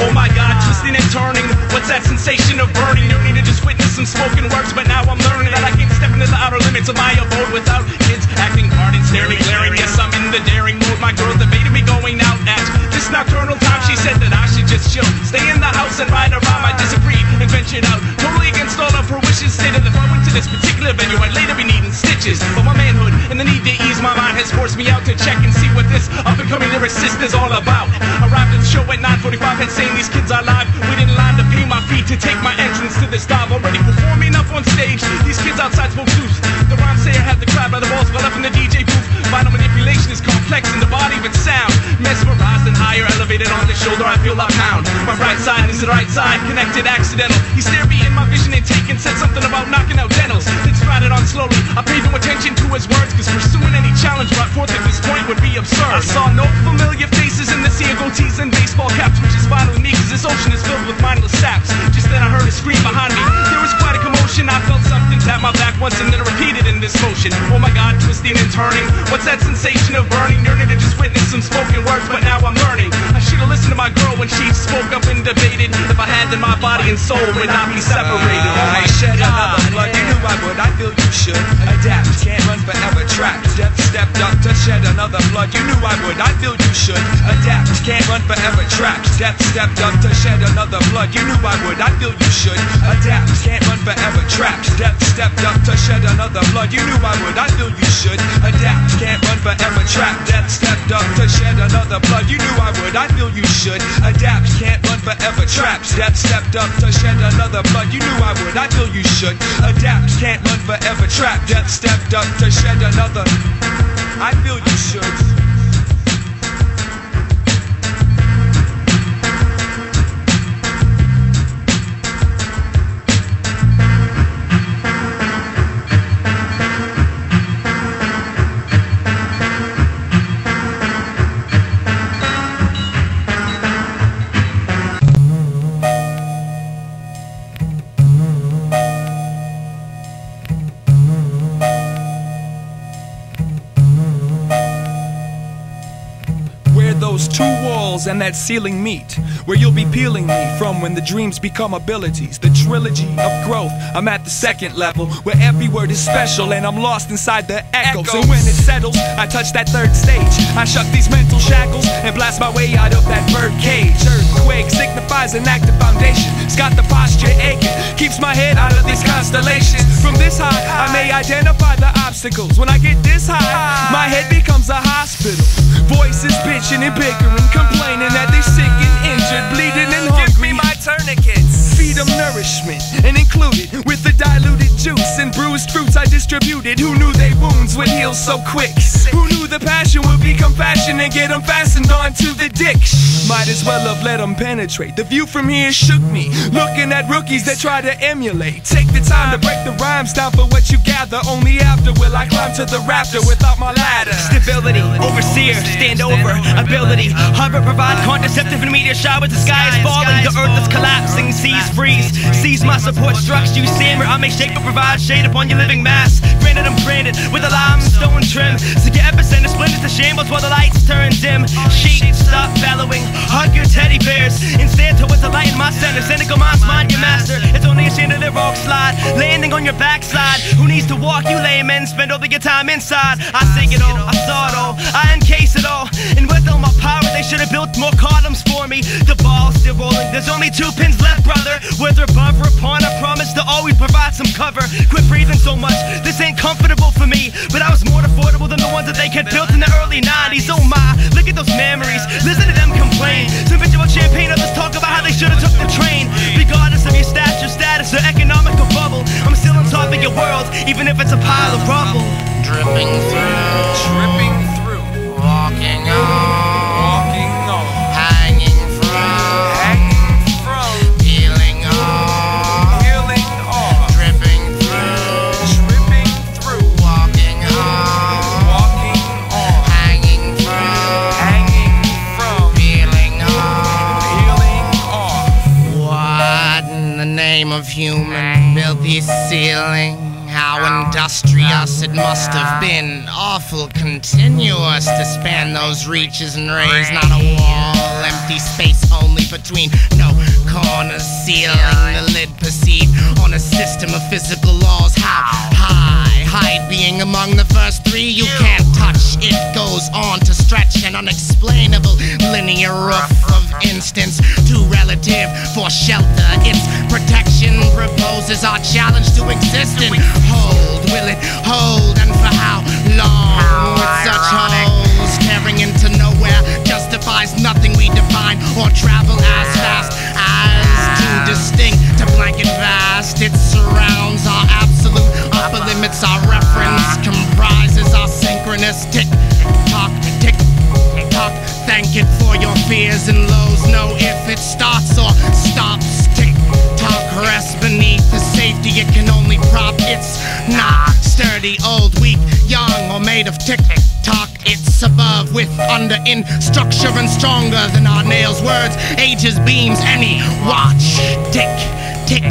Oh my God, just in it turning. What's that sensation of burning? You need to just witness some smoking works, but now I'm learning that I can't step into the outer limits of my abode without kids acting hard and staring, glaring. Yes, I'm in the daring mode. My girl debated me going out at this nocturnal time. She said that I should just chill, stay in the house and ride a rhyme. I disagree and ventured out, totally against all of her wishes. Stated that if I went to this particular venue, I'd later be needing stitches. But my manhood and the need to ease my mind has forced me out to check and see what this up-and-coming lyricist is all about. Arrived at the show at nine forty-five and saying these kids are live. Waiting in line to pay my fee to take my entrance to this dive. Already performing up on stage, these kids outside spoke loose. The rhyme sayer had the crowd by the balls, but up in the D J booth. Vital manipulation is complex in the body with sound. Mesmerized and higher, elevated on the shoulder, I feel I pound. My right side is the right side, connected, accidental. He stared me in my vision and taken, said something about knocking out dentals. Then sprouted on slowly, I paid no attention to his words, cause pursuing any challenge brought forth at this point would be absurd. I saw no familiar faces in the sea of goatees and baseball caps, which is vital to me cause this ocean is filled with mindless saps. Just then I heard a scream behind me, there was quite a commotion. I felt something tap my back once and then repeated in this motion. Oh my God, twisting and turning. What's that sensation of burning? Yearning to just witness some spoken words, but now I'm learning I should've listened to my girl when she spoke up and debated. If I had, then my body and soul would not be separated. Oh my I shed God, another blood, you knew I would. I feel you should adapt, can't run forever, trapped. Death stepped up to shed another blood, you knew I would. I feel you should adapt, can't run forever, trapped. Death stepped up to shed another blood, you knew I would. I feel you should adapt, can't run forever, trapped. Death stepped up to shed another blood, you knew I would. I feel you should adapt, can't run forever, trapped. Death stepped up to shed another blood, you knew I would. I feel you should adapt, can't run forever, trapped. Death stepped up to shed another blood, you knew I would. I feel you should adapt, can't run forever, trapped. Death stepped up to shed another. I feel you should. Two walls and that ceiling meet, where you'll be peeling me from when the dreams become abilities. The trilogy of growth, I'm at the second level, where every word is special and I'm lost inside the echoes. echoes. And when it settles, I touch that third stage. I shuck these mental shackles and blast my way out of that bird cage. Earthquake signifies an active foundation. It's got the posture aching, keeps my head out of these constellations. From this high, I may identify the obstacles. When I get this high, my head becomes a hospital. Voices bitching and bickering, complaining that they're sick and injured, bleeding and hungry. Give me my tourniquets. Feed them nourishment and include it with the diluted juice and bruised fruits I distributed. Who knew they wounds would heal so quick? Who knew the passion would become fashion and get them fastened onto the dick? Might as well have let them penetrate. The view from here shook me, looking at rookies that try to emulate. Take the time to break the rhymes down for what you gather. Only after will I climb to the raptor without my ladder. Stability, overseer, stand over, ability, hover, provide contraceptive and meteor showers. The sky is falling, the earth is collapsing, seas freeze, seize my support structure. You stand where I may shake but provide shade upon your living mass. Granted, I'm granted with a limestone trim. So your epicenter splinters to shambles while the lights turn dim. Sheep, stop bellowing, hug your teddy bears, and stand towards the light in my center. Cynical minds, mind your master. It's only a chandelier rock slide, landing on your backside. Who needs to walk, you laymen? Spend all of your time inside. I sing it all, I saw it all, I encase it all. And with all my power, they should have built more columns for me. The ball's still rolling, there's only two pins left, brother. Whether above or upon, I promise to always provide some cover. Quit breathing so much, this ain't comfortable for me. But I was more affordable than the ones that they had built in the early nineties. Oh my, look at those memories, listen to them complain. Some bitch about champagne, others talk about how they should have took the train. Regardless of your stature, status, or economical bubble, I'm still on top of your world, even if it's a pile of rubble. Dripping through, dripping through, walking on. Human built this ceiling how industrious it must have been, awful continuous to span those reaches and rays. Not a wall, empty space only between, no corners sealing the lid perceived on a system of physical laws. How high, high being among the first three you can't touch. It goes on to stretch an unexplainable linear roof of instance to relative for shelter. Its protection proposes our challenge to exist and hold. Will it hold, and for how long? With such holes tearing into nowhere justifies nothing we define or travel as fast as too distinct to blanket vast. It surrounds our absolute, upper limits our reference, comprises our synchronous tick tock, tick tock. Thank it for your fears and lows. Know if it starts or stops. Tick tock rests beneath the safety it can only prop. It's not sturdy, old, weak, young, or made of tick tock. It's above, with, under, in structure and stronger than our nails, words, ages, beams, any watch. Tick, tick,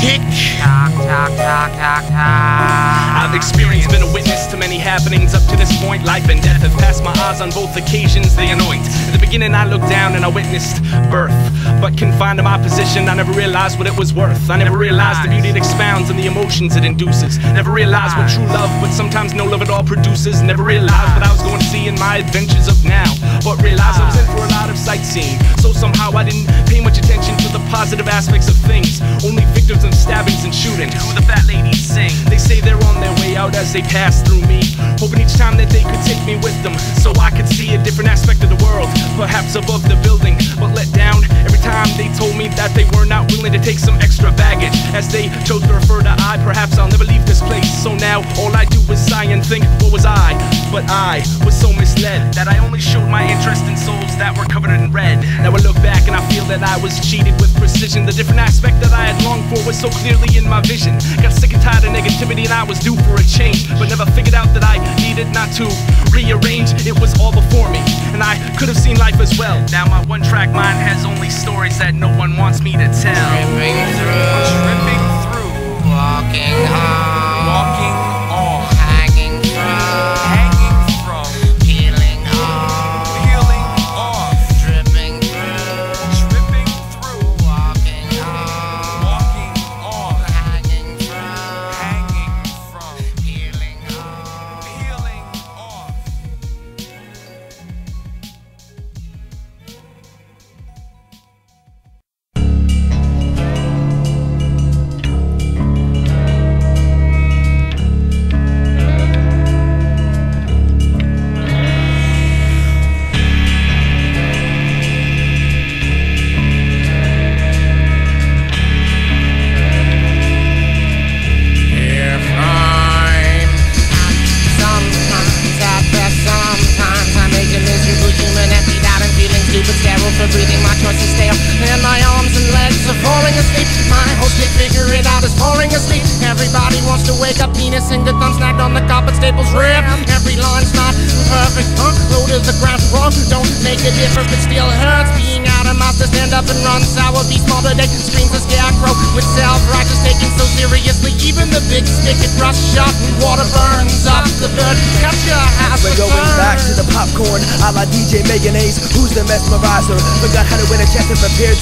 tick. Tock, tock, tock, tock, tock. I've experienced, been a witness to many happenings up to this point. Life and death have passed my eyes on both occasions they anoint. At the beginning I looked down and I witnessed birth, but confined to my position I never realized what it was worth. I never realized the beauty it expounds and the emotions it induces. Never realized what true love, but sometimes no love at all produces. Never realized what I was going to see in my adventures of now, but realized I was in for a lot of sightseeing. So somehow I didn't pay much attention to the positive aspects of things, only victims of stabbings and shooting. Who the fat ladies sing. They say they're on their way out as they pass through me, hoping each time that they could take me with them so I could see a different aspect of the world, perhaps above the building, but let down every time they told me that they were not willing to take some extra baggage. As they chose to refer to I, perhaps I'll never leave this place. So now all I do is sigh and think, what was I? But I was so misled that I only showed my interest in souls that were covered in red. Now I look back and I feel that I was cheated with precision. The different aspect that I had longed for was so clearly in my vision. Got sick and tired of negativity and I was due for a change, but never figured out that I needed not to rearrange. It was all before me and I could have seen life as well. Now my one track mind has only stories that no one wants me to tell. Tripping through, tripping through, walking home, walking on, hanging from, hanging from, peeling off, peeling off, dripping through, tripping through, walking home, walking on, hanging from, hanging from, peeling off, peeling off.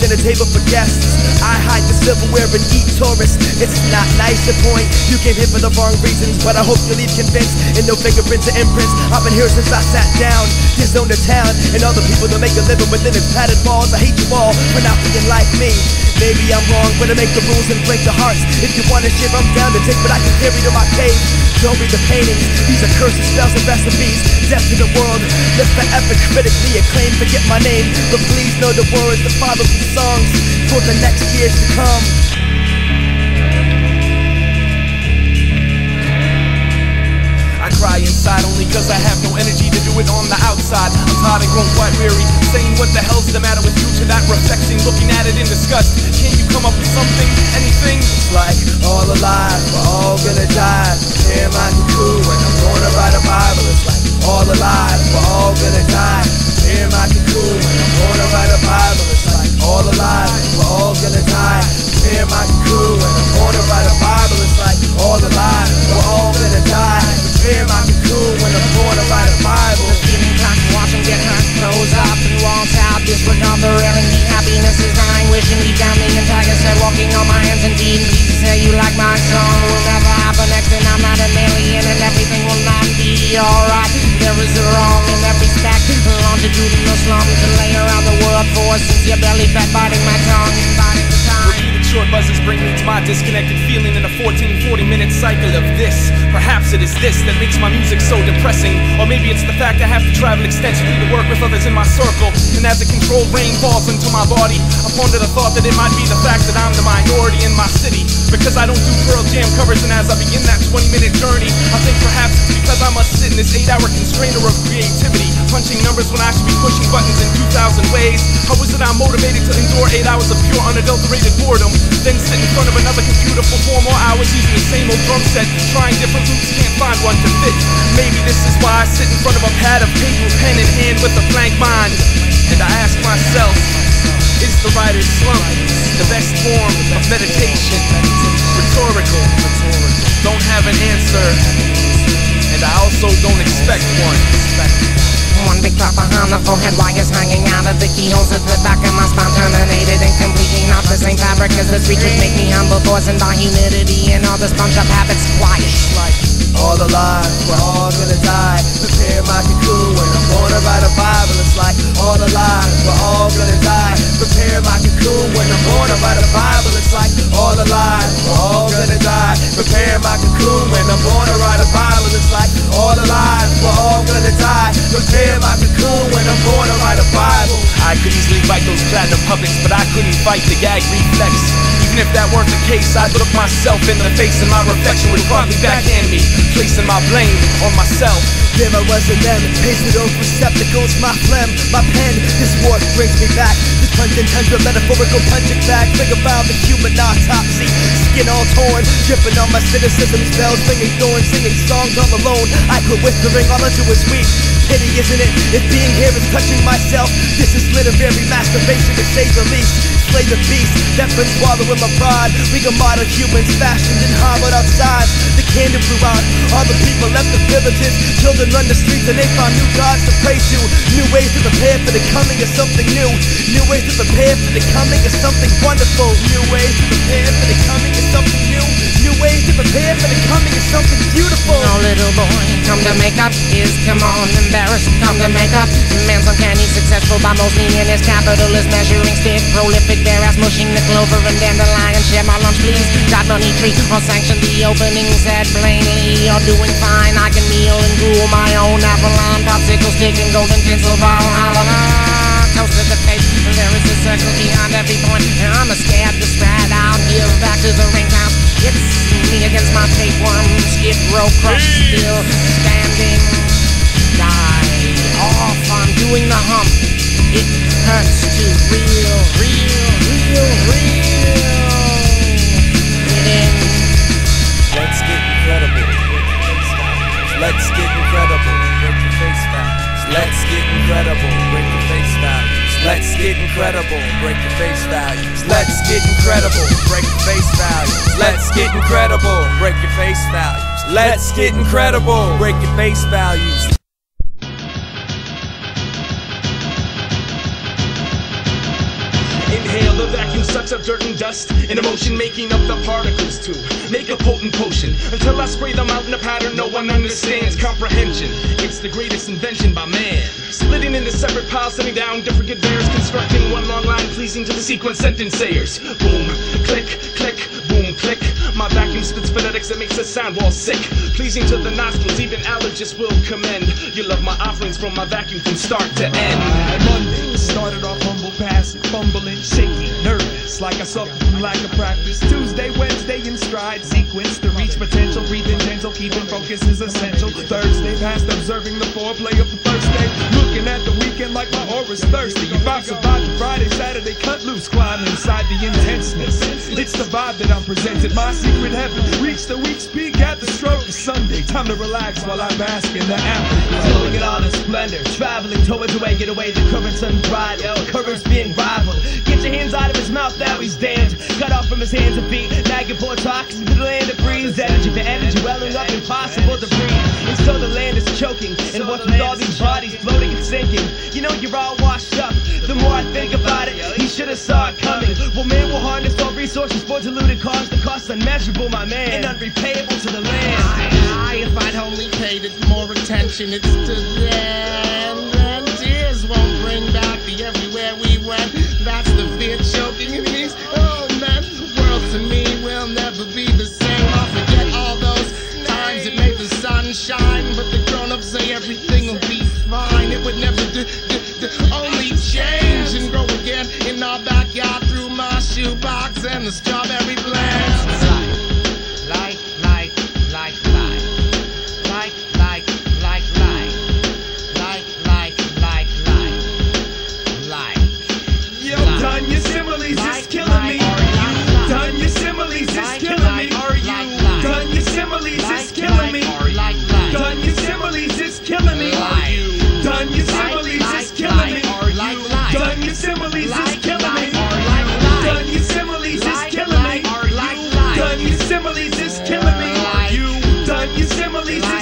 In a table for guests, I hide the silverware and eat tourists. It's not nice to point, you came here for the wrong reasons, but I hope you leave convinced, and no fingerprints or imprints. I've been here since I sat down, this own the town, and all the people that make a living within its padded walls. I hate you all for not being like me. Maybe I'm wrong, but I make the rules and break the hearts. If you want to shit, I'm down to take, but I can carry to my cave. Don't read the paintings, these are curses, spells, and recipes. Death to the world, live forever critically acclaimed. Forget my name, but please know the words that follow these songs for the next years to come. I cry inside only cause I have no energy to do it on the outside. I'm tired and grown quite weary, saying what the hell's the matter with you? To that reflection, looking at it in disgust. Can't you come up with something, anything? It's like all alive, we're all gonna die. Damn, I can cool and I'm gonna write a Bible. It's like all alive, we're all gonna die. Damn, I can cool and I'm gonna write a Bible. It's like all alive, we're all gonna die. Damn, I can cool and I'm gonna write a Bible. It's like all alive. This would not the railing, the happiness is mine. Wishing deep down the entire set, walking on my hands and team. Please say you like my song. Will never happen next, and I'm not an alien, and everything will not be alright. There is a wrong in every stack, longitudinal slum to lay around the world for us. Since your belly fat, biting my tongue, biting the time. Repeated short buzzes bring me to my disconnected feeling in a fourteen, forty minute cycle of this. Perhaps it is this that makes my music so depressing. Or maybe it's the fact I have to travel extensively to work with others in my circle. And as a controlled rain falls into my body, I ponder the thought that it might be the fact that I'm the minority in my city, because I don't do Pearl Jam covers. And as I begin that twenty minute journey, I think perhaps it's because I must sit in this eight hour constrainer of creativity, punching numbers when I should be pushing buttons in two thousand ways. How is it I'm motivated to endure eight hours of pure unadulterated boredom, then sit in front of another computer for four more hours using the same old drum set, trying different loops, can't find one to fit? Maybe this is why I sit in front of a pad of paper, pen in hand, with a blank mind, and I ask myself, is the writer's slump the best form of meditation? Rhetorical, don't have an answer, and I also don't expect one. One big thought behind the forehead, wires hanging out of the keyholes at the back of my spine, terminated and completely not the same fabric as the streets, which make me humble, poisoned by humidity and all the sponge-up habits. Quiet. All alive, we're all gonna die. Prepare my cocoon, and I'm gonna write a Bible. It's like all alive, we're all gonna die. Prepare my cocoon, and I'm gonna write a Bible. It's like all alive, we're all gonna die. Prepare my cocoon, and I'm gonna write a Bible. It's like all alive, we're all gonna die. Prepare my cocoon, and I'm gonna write a Bible. I could easily write those platinum puppets, but I couldn't fight the gag reflex. Even if that weren't the case, I'd look myself in the face, and my reflection would probably backhand me, placing my blame on myself. There I was in them, pasted those receptacles, my phlegm, my pen. This war brings me back, this punch and tundra, metaphorical punching bag. Figure out the human autopsy, skin all torn, dripping on my cynicism's bells, ringing thorns, singing songs all alone. I quit whispering, all I do is weep. Pity, isn't it, if being here is touching myself? This is literary masturbation, to say the least. Slay the beast, that been swallowing my pride. We can model humans fashioned in Harvard outside. The candle blew out, all the people left the villages. Children run the streets and they found new gods to pray to. New ways to prepare for the coming of something new. New ways to prepare for the coming of something wonderful. New ways to prepare for the coming of something new. New ways to prepare for the coming of something beautiful. No little boy, come to make up is, come on, embarrassed, come to make up. Man's uncanny, successful by most means, and his capital is measuring stick, prolific. Their ass mushing the clover and dandelion. Share my lunch please, got money tree. I'll sanction the opening, said plainly. You're doing fine, I can kneel and drool my own Avalon, popsicle stick and golden tinsel roll. Holla, toast to the face, there is a circle beyond every point. I'm a scared to spread out, give back to the ring house. It's me against my tapeworm, skid row crush, still standing. Die off, I'm doing the hump. It hurts to real, real, real, real. Get in. Let's get incredible. Let's get incredible. Break the face down. Let's get incredible. Break the face down. Let's get incredible. Break the face values. Let's get incredible. Break the face values. Let's get incredible. Break your face values. Let's get incredible. Break your face values. Inhale, the vacuum sucks up dirt and dust, in a motion making up the particles to make a potent potion, until I spray them out in a pattern no one understands comprehension. It's the greatest invention by man, splitting into separate piles, setting down different conveyors, constructing one long line pleasing to the sequence sentence sayers. Boom, click, click, boom, click. My vacuum spits phonetics that makes the sound wall sick, pleasing to the nostrils, even allergists will commend. You love my offerings from my vacuum from start to end. Monday started off humble pass, fumbling, shaky, nervous, like I suffer from lack of practice. Tuesday, Wednesday in stride sequence to reach potential, breathing gentle, keeping focus is essential. Thursday past observing the foreplay of the Thursday, looking at the weekend like my aura's thirsty. If I survive the Friday, Saturday, cut loose, climb inside the intenseness. It's the vibe that I'm presented, my secret heaven. Reach the week's peak at the stroke of Sunday. Time to relax while I bask in the afterglow. Doing it all in splendor, traveling towards away, get away the currents unbridled, currents being rivaled. Get your hands out of his mouth, now he's damned. Cut off from his hands and feet, nagging poor toxins to the land that breathes energy for energy, welling up, impossible to breathe. And so the land is choking, and what's with all these bodies floating and sinking? You know you're all washed up. The more I think about it, he should have saw it coming. Well, man, we'll harness all resources for diluted cause. The cost unmeasurable, my man, and unrepayable to the land. I, I, if I'd only paid it more attention, it's to them. And tears won't bring back the everywhere we went. That's the fear choking in these. Oh man, the world to me will never be the same. I'll forget all those times it made the sun shine, but the grown-ups say everything will be fine. It would never do. Only change and grow again in our backyard through my shoebox and the strawberry blends. Like, like, like, like, like, like, like, like, like, like, like, like, like. Yo, done your similes is killing me. Done your similes is killing me. Done your similes is killing me. Done your similes is killing me. Done your similes. Similes is killing me. Done your similes is killing me. Done your similes is killing me. Done your similes is killing me. Done your similes is killing me. Done your similes is killing me. Done your similes is like.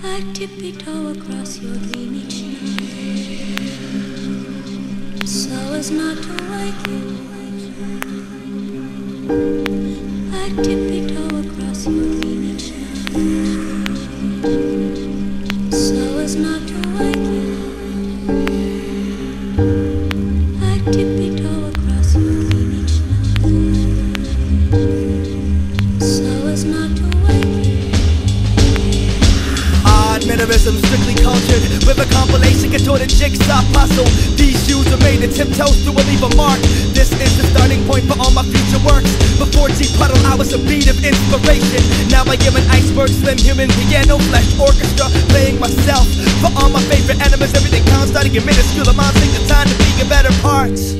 I tiptoe across your dream each night, so as not to wake you. I tiptoe across your dream each night, so as not to wake you. I tiptoe across your dream each night, so as not to wake you. Minimalism, strictly cultured, with a compilation contorted jigsaw puzzle. These shoes are made to tiptoe through and leave a mark. This is the starting point for all my future works. Before Deep Puddle, I was a beat of inspiration. Now I am an iceberg, slim human piano, flesh orchestra, playing myself. For all my favorite animals, everything counts, starting in minuscule amounts. Take the time to be in better parts.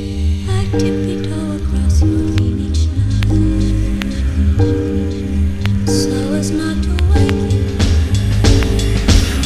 I tiptoe across your dream each night, so as not to wake.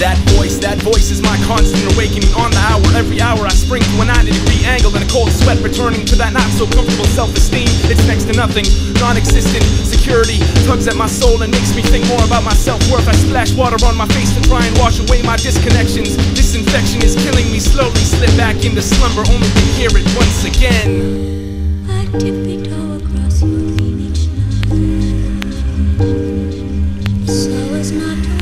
That voice, that voice is my constant awakening on the hour. Every hour I spring to a ninety degree angle in a cold sweat, returning to that not so comfortable self-esteem. It's next to nothing, non-existent. Security tugs at my soul and makes me think more about my self-worth. I splash water on my face to try and wash away my disconnections. This infection is killing me slowly, slip back into slumber only to hear it once again. I tiptoe across your dream each night, so as not to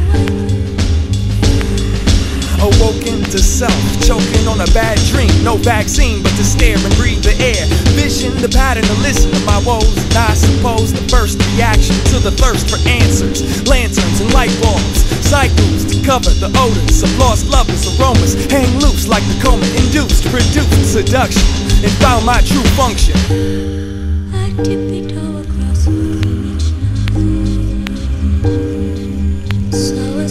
awoken to self, choking on a bad dream. No vaccine but to stare and breathe the air. Vision, the pattern to listen to my woes, and I suppose the first reaction to the thirst for answers. Lanterns and light bulbs, cycles to cover the odors of lost lovers. Aromas hang loose like the coma induced, produced seduction, and found my true function. I tiptoe across your dream each night, so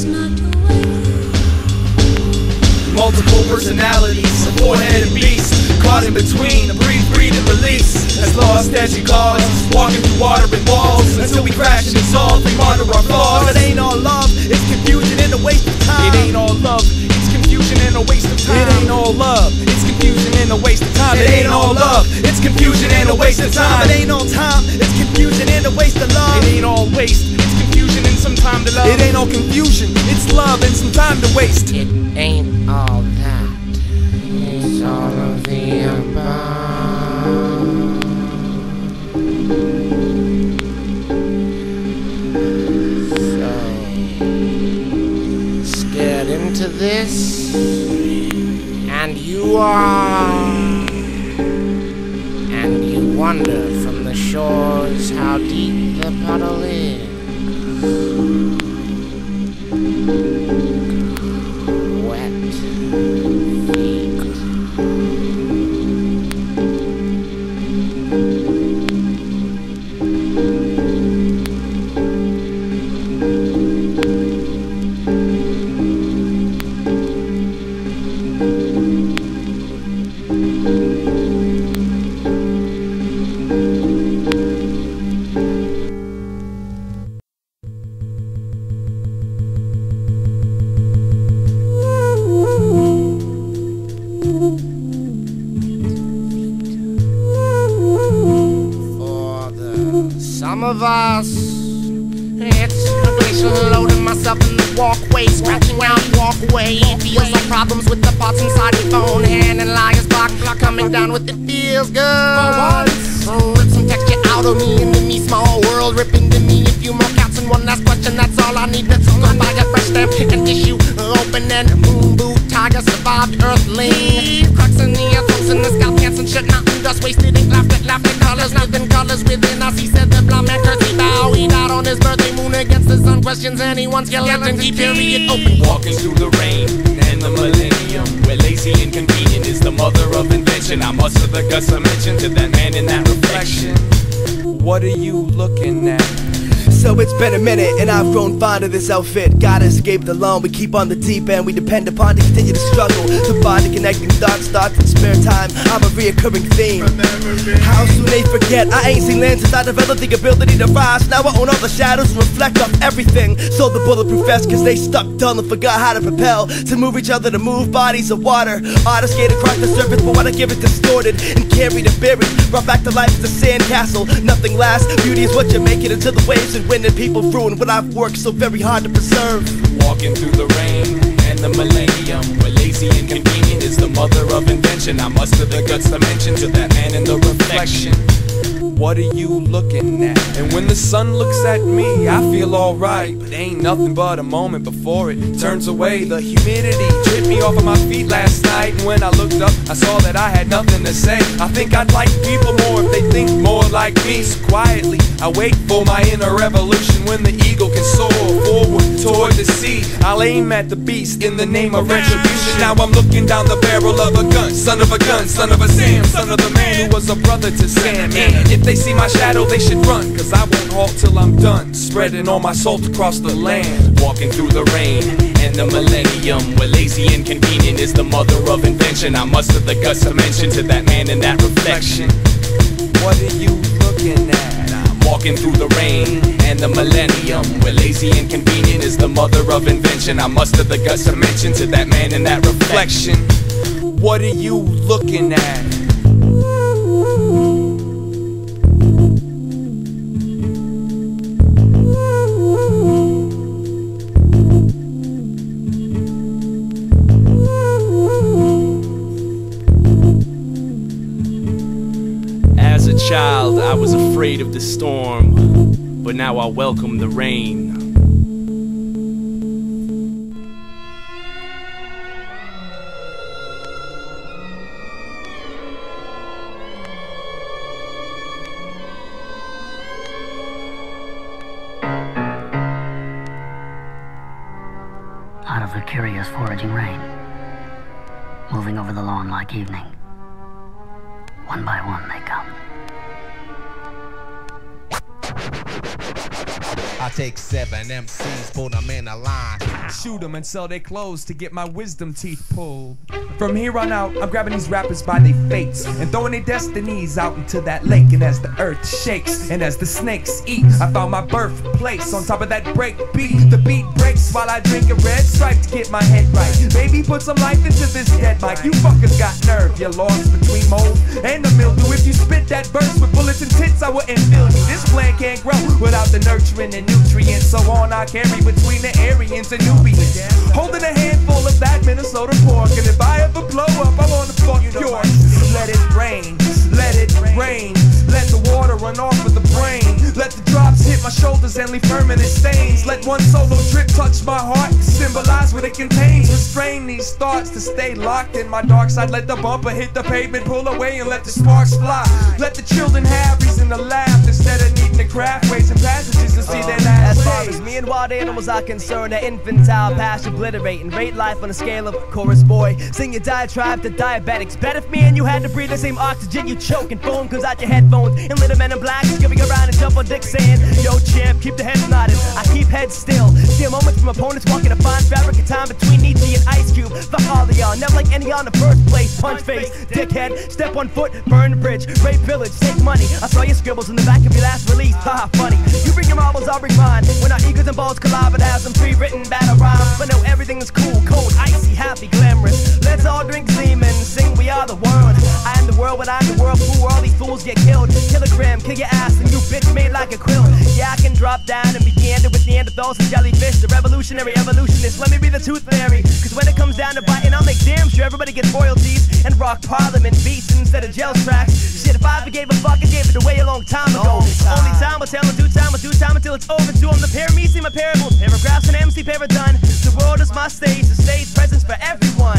multiple personalities, a forehead and beast, caught in between, a brief breathe and release. As lost as you guards, walking through water and walls, until we crash and dissolve, we monitor our flaws. But it ain't all love, it's confusion and a waste of time. It ain't all love, it's confusion and a waste of time. It ain't all love, it's confusion and a waste of time. It ain't all love, it's confusion and a waste of time. It ain't all time, it's confusion and a waste of love. It ain't all waste. Some time to love. It ain't all confusion, it's love and some time to waste. It ain't all that, it's all of the above. So, scared into this, and you are, and you wander from the shores how deep the puddle is. Of us, it's completion, loading myself in the walkway, scratching out walkway. It feels like problems with the parts inside your phone, hand and liar's block, coming down with it feels good. Oh, rip some texture out of me, and me small world, ripping to me. A few more counts and one last question, that's all I need. Let's go buy a fresh stamp and issue, open and boom, boot, tiger, survived earthling. Crux in the earthworms in the scalp, pants and shit, nothing dust wasted, ain't laughed at, laughed at colors, nothing colors within us. He said the blind man his birthday moon against the sun questions anyone's galaxy period open. Walking through the rain and the millennium, where lazy and convenient is the mother of invention. I muster the guts I mentioned to that man in that reflection. What are you looking at? So it's been a minute and I've grown fond of this outfit. Gotta escape the loan, we keep on the deep end. We depend upon to continue to struggle, to find the connecting thoughts, thoughts in spare time. I'm a reoccurring theme. How soon they forget, I ain't seen land since I developed the ability to rise. Now I own all the shadows and reflect off everything. So the bulletproof vest, cause they stuck dull and forgot how to propel, to move each other, to move bodies of water. Artists skate across the surface, but when I give it distorted and carried and buried, brought back to life as a sandcastle. Nothing lasts, beauty is what you make it until the waves and when the people ruin what I've worked so very hard to preserve. Walking through the rain and the millennium, where lazy and convenient is the mother of invention. I muster the guts to mention to that man in the reflection. What are you looking at? And when the sun looks at me, I feel alright, but ain't nothing but a moment before it turns away. The humidity tripped me off of my feet last night, and when I looked up, I saw that I had nothing to say. I think I'd like people more if they think more like me. So quietly, I wait for my inner revolution, when the eagle can soar forward toward the sea. I'll aim at the beast in the name of retribution. Now I'm looking down the barrel of a gun, son of a gun, son of a Sam, son of the man who was a brother to Sam. And if they see my shadow, they should run, cause I won't halt till I'm done, spreading all my salt across the land. Walking through the rain and the millennium, where lazy and convenient is the mother of invention. I muster the guts to mention to that man in that reflection. What are you looking at? I'm walking through the rain and the millennium, where lazy and convenient is the mother of invention. I muster the guts to mention to that man in that reflection. What are you looking at? Child, I was afraid of the storm, but now I welcome the rain. Out of the curious foraging rain, moving over the lawn like evening, one by one they come. You I take seven M Cs, put them in a line. Shoot them and sell their clothes to get my wisdom teeth pulled. From here on out, I'm grabbing these rappers by their fates and throwing their destinies out into that lake. And as the earth shakes and as the snakes eat, I found my birthplace on top of that break beat. The beat breaks while I drink a red stripe to get my head right. Baby, put some life into this dead mic. You fuckers got nerve, you're lost between mold and the mildew. If you spit that verse with bullets and tits, I wouldn't feel you. This plant can't grow without the nurturing and nutrients. So on I carry between the Aryans and Nubians, holding a handful of that Minnesota pork. And if I ever blow up, I wanna fuck York. Let it rain, let it rain. Let the water run off of the brain. Let the drops hit my shoulders and leave permanent stains. Let one solo drip touch my heart, symbolize what it contains. Restrain these thoughts to stay locked in my dark side. Let the bumper hit the pavement, pull away and let the sparks fly. Let the children have reason to laugh instead of needing to craft ways and passages to see uh, their last days. As far as me and wild animals are concerned, that infantile past obliterate and rate life on a scale of chorus boy. Sing your diatribe to diabetics. Bet if me and you had to breathe the same oxygen, you choke and foam comes out your headphones. And little men in black skipping around and jump on dick saying, yo champ, keep the heads nodded. I keep heads still. Steal moments from opponents walking a fine fabric of time between Nietzsche and Ice Cube. Fuck all of y'all, never like any on the first place. Punch face, dickhead, step on foot, burn the bridge, rape village, take money. I saw your scribbles in the back of your last release. Haha, funny. You bring your marbles, I'll bring mine. When our egos and balls collide, it has some pre-written battle rhymes. But no, everything is cool, cold, icy, happy, glamorous. Let's all drink Zeman, sing we are the world. I am the world, when I am the world, who all these fools get killed. Kilogram, kill your ass, and you bitch made like a quill. Yeah, I can drop down and begin to with Neanderthals and jellyfish. The revolutionary evolutionist, let me be the tooth fairy. Cause when it comes down to biting, I'll make damn sure everybody gets royalties and rock parliament beats instead of jail tracks. Shit, if I ever gave a fuck, I gave it away a long time ago. Only time will tell, in due time will do time until it's over. To I'm the paramecy, my parable, paragraphs and M C paradon. The world is my stage, the stage presence for everyone.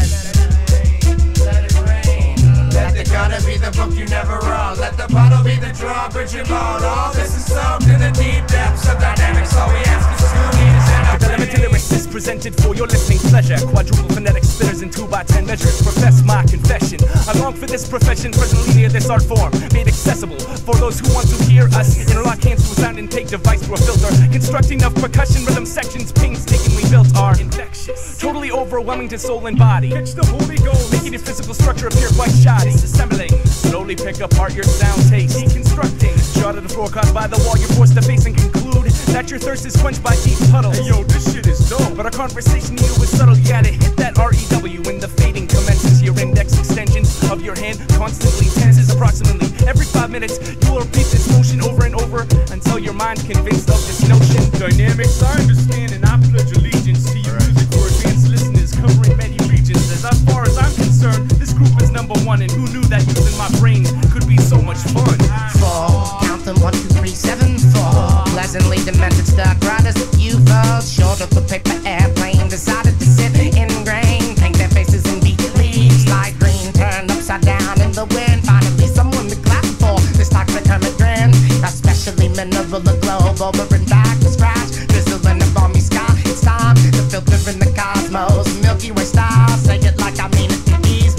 Let the gutter be the book you never wrote. Let the bottle be the drawbridge you mowed. All this is soaked in the deep depths of dynamics. All we ask is who needs an opportunity. The element of lyrics is presented for your listening pleasure. Quadruple phonetic splitters in two by ten measures. Profess my confession. I long for this profession, presently near this art form. Made accessible for those who want to hear us. Interlock hands to a sound intake device through a filter. Constructing of percussion rhythm sections painstakingly built are infectious. Totally overwhelming to soul and body. Catch the holy ghost. Making your physical structure appear quite shoddy. Disassembling, slowly pick apart your sound taste. Deconstructing, shot to the floor caught by the wall. You're forced to face and conclude that your thirst is quenched by deep puddles. Hey yo, this shit is dope, but our conversation here was subtle. You gotta hit that R E W when the fading commences. Your index extensions of your hand constantly tenses. Approximately every five minutes you will repeat this motion over and over until your mind's convinced of this notion. Dynamics, I understand and I pledge allegiance to your music for advanced listeners covering many regions. As far as I'm concerned, this group is number one, and who knew that using my brain could be so much fun? Fall, count them one, two, three, seven, fall. Pleasantly demented star riders, you fall short of a paper airplane. Decided to sit in grain, paint their faces in deep leaves, light green, turned upside down in the wind. Finally, someone we clap for this toxic hermit grin, especially mineral the globe over and back to scratch. Drizzling the balmy sky, it's time to filter in the cosmos, Milky Way stars. Say it like I mean it.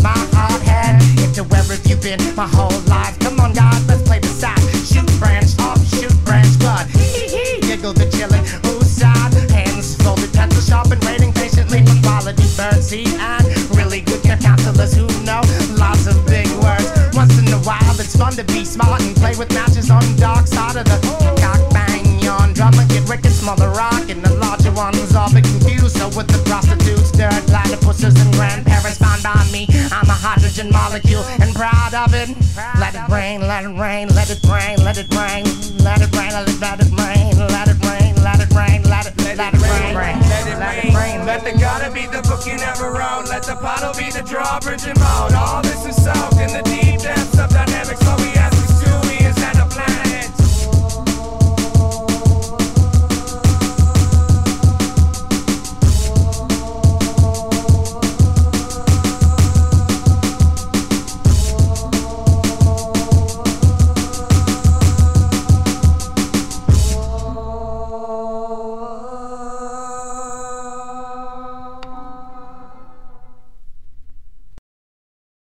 My hard head into where have you been my whole life? Come on, guys, let's play the side. Shoot branch off, shoot branch blood. Hee hee, giggle the chillin'. Who's side? Hands folded, pencil sharp, and waiting patiently for quality birds. See, and really good counselors who know lots of big words. Once in a while, it's fun to be smart and play with matches on the dark side of the cock bang yawn. Drummer get wicked, smaller rock, and the larger ones all be confused. So with the prostitutes, dirt, platypuses, and grandparents found by me. I'm a hydrogen molecule and proud of it. Let it rain, let it rain, let it rain, let it rain, let it rain, let it rain, let it rain, let it rain, let it rain, let it rain, let it rain. Let the gutter be the book you never wrote. Let the puddle be the drawbridge and moat. All this is soaked in the deep.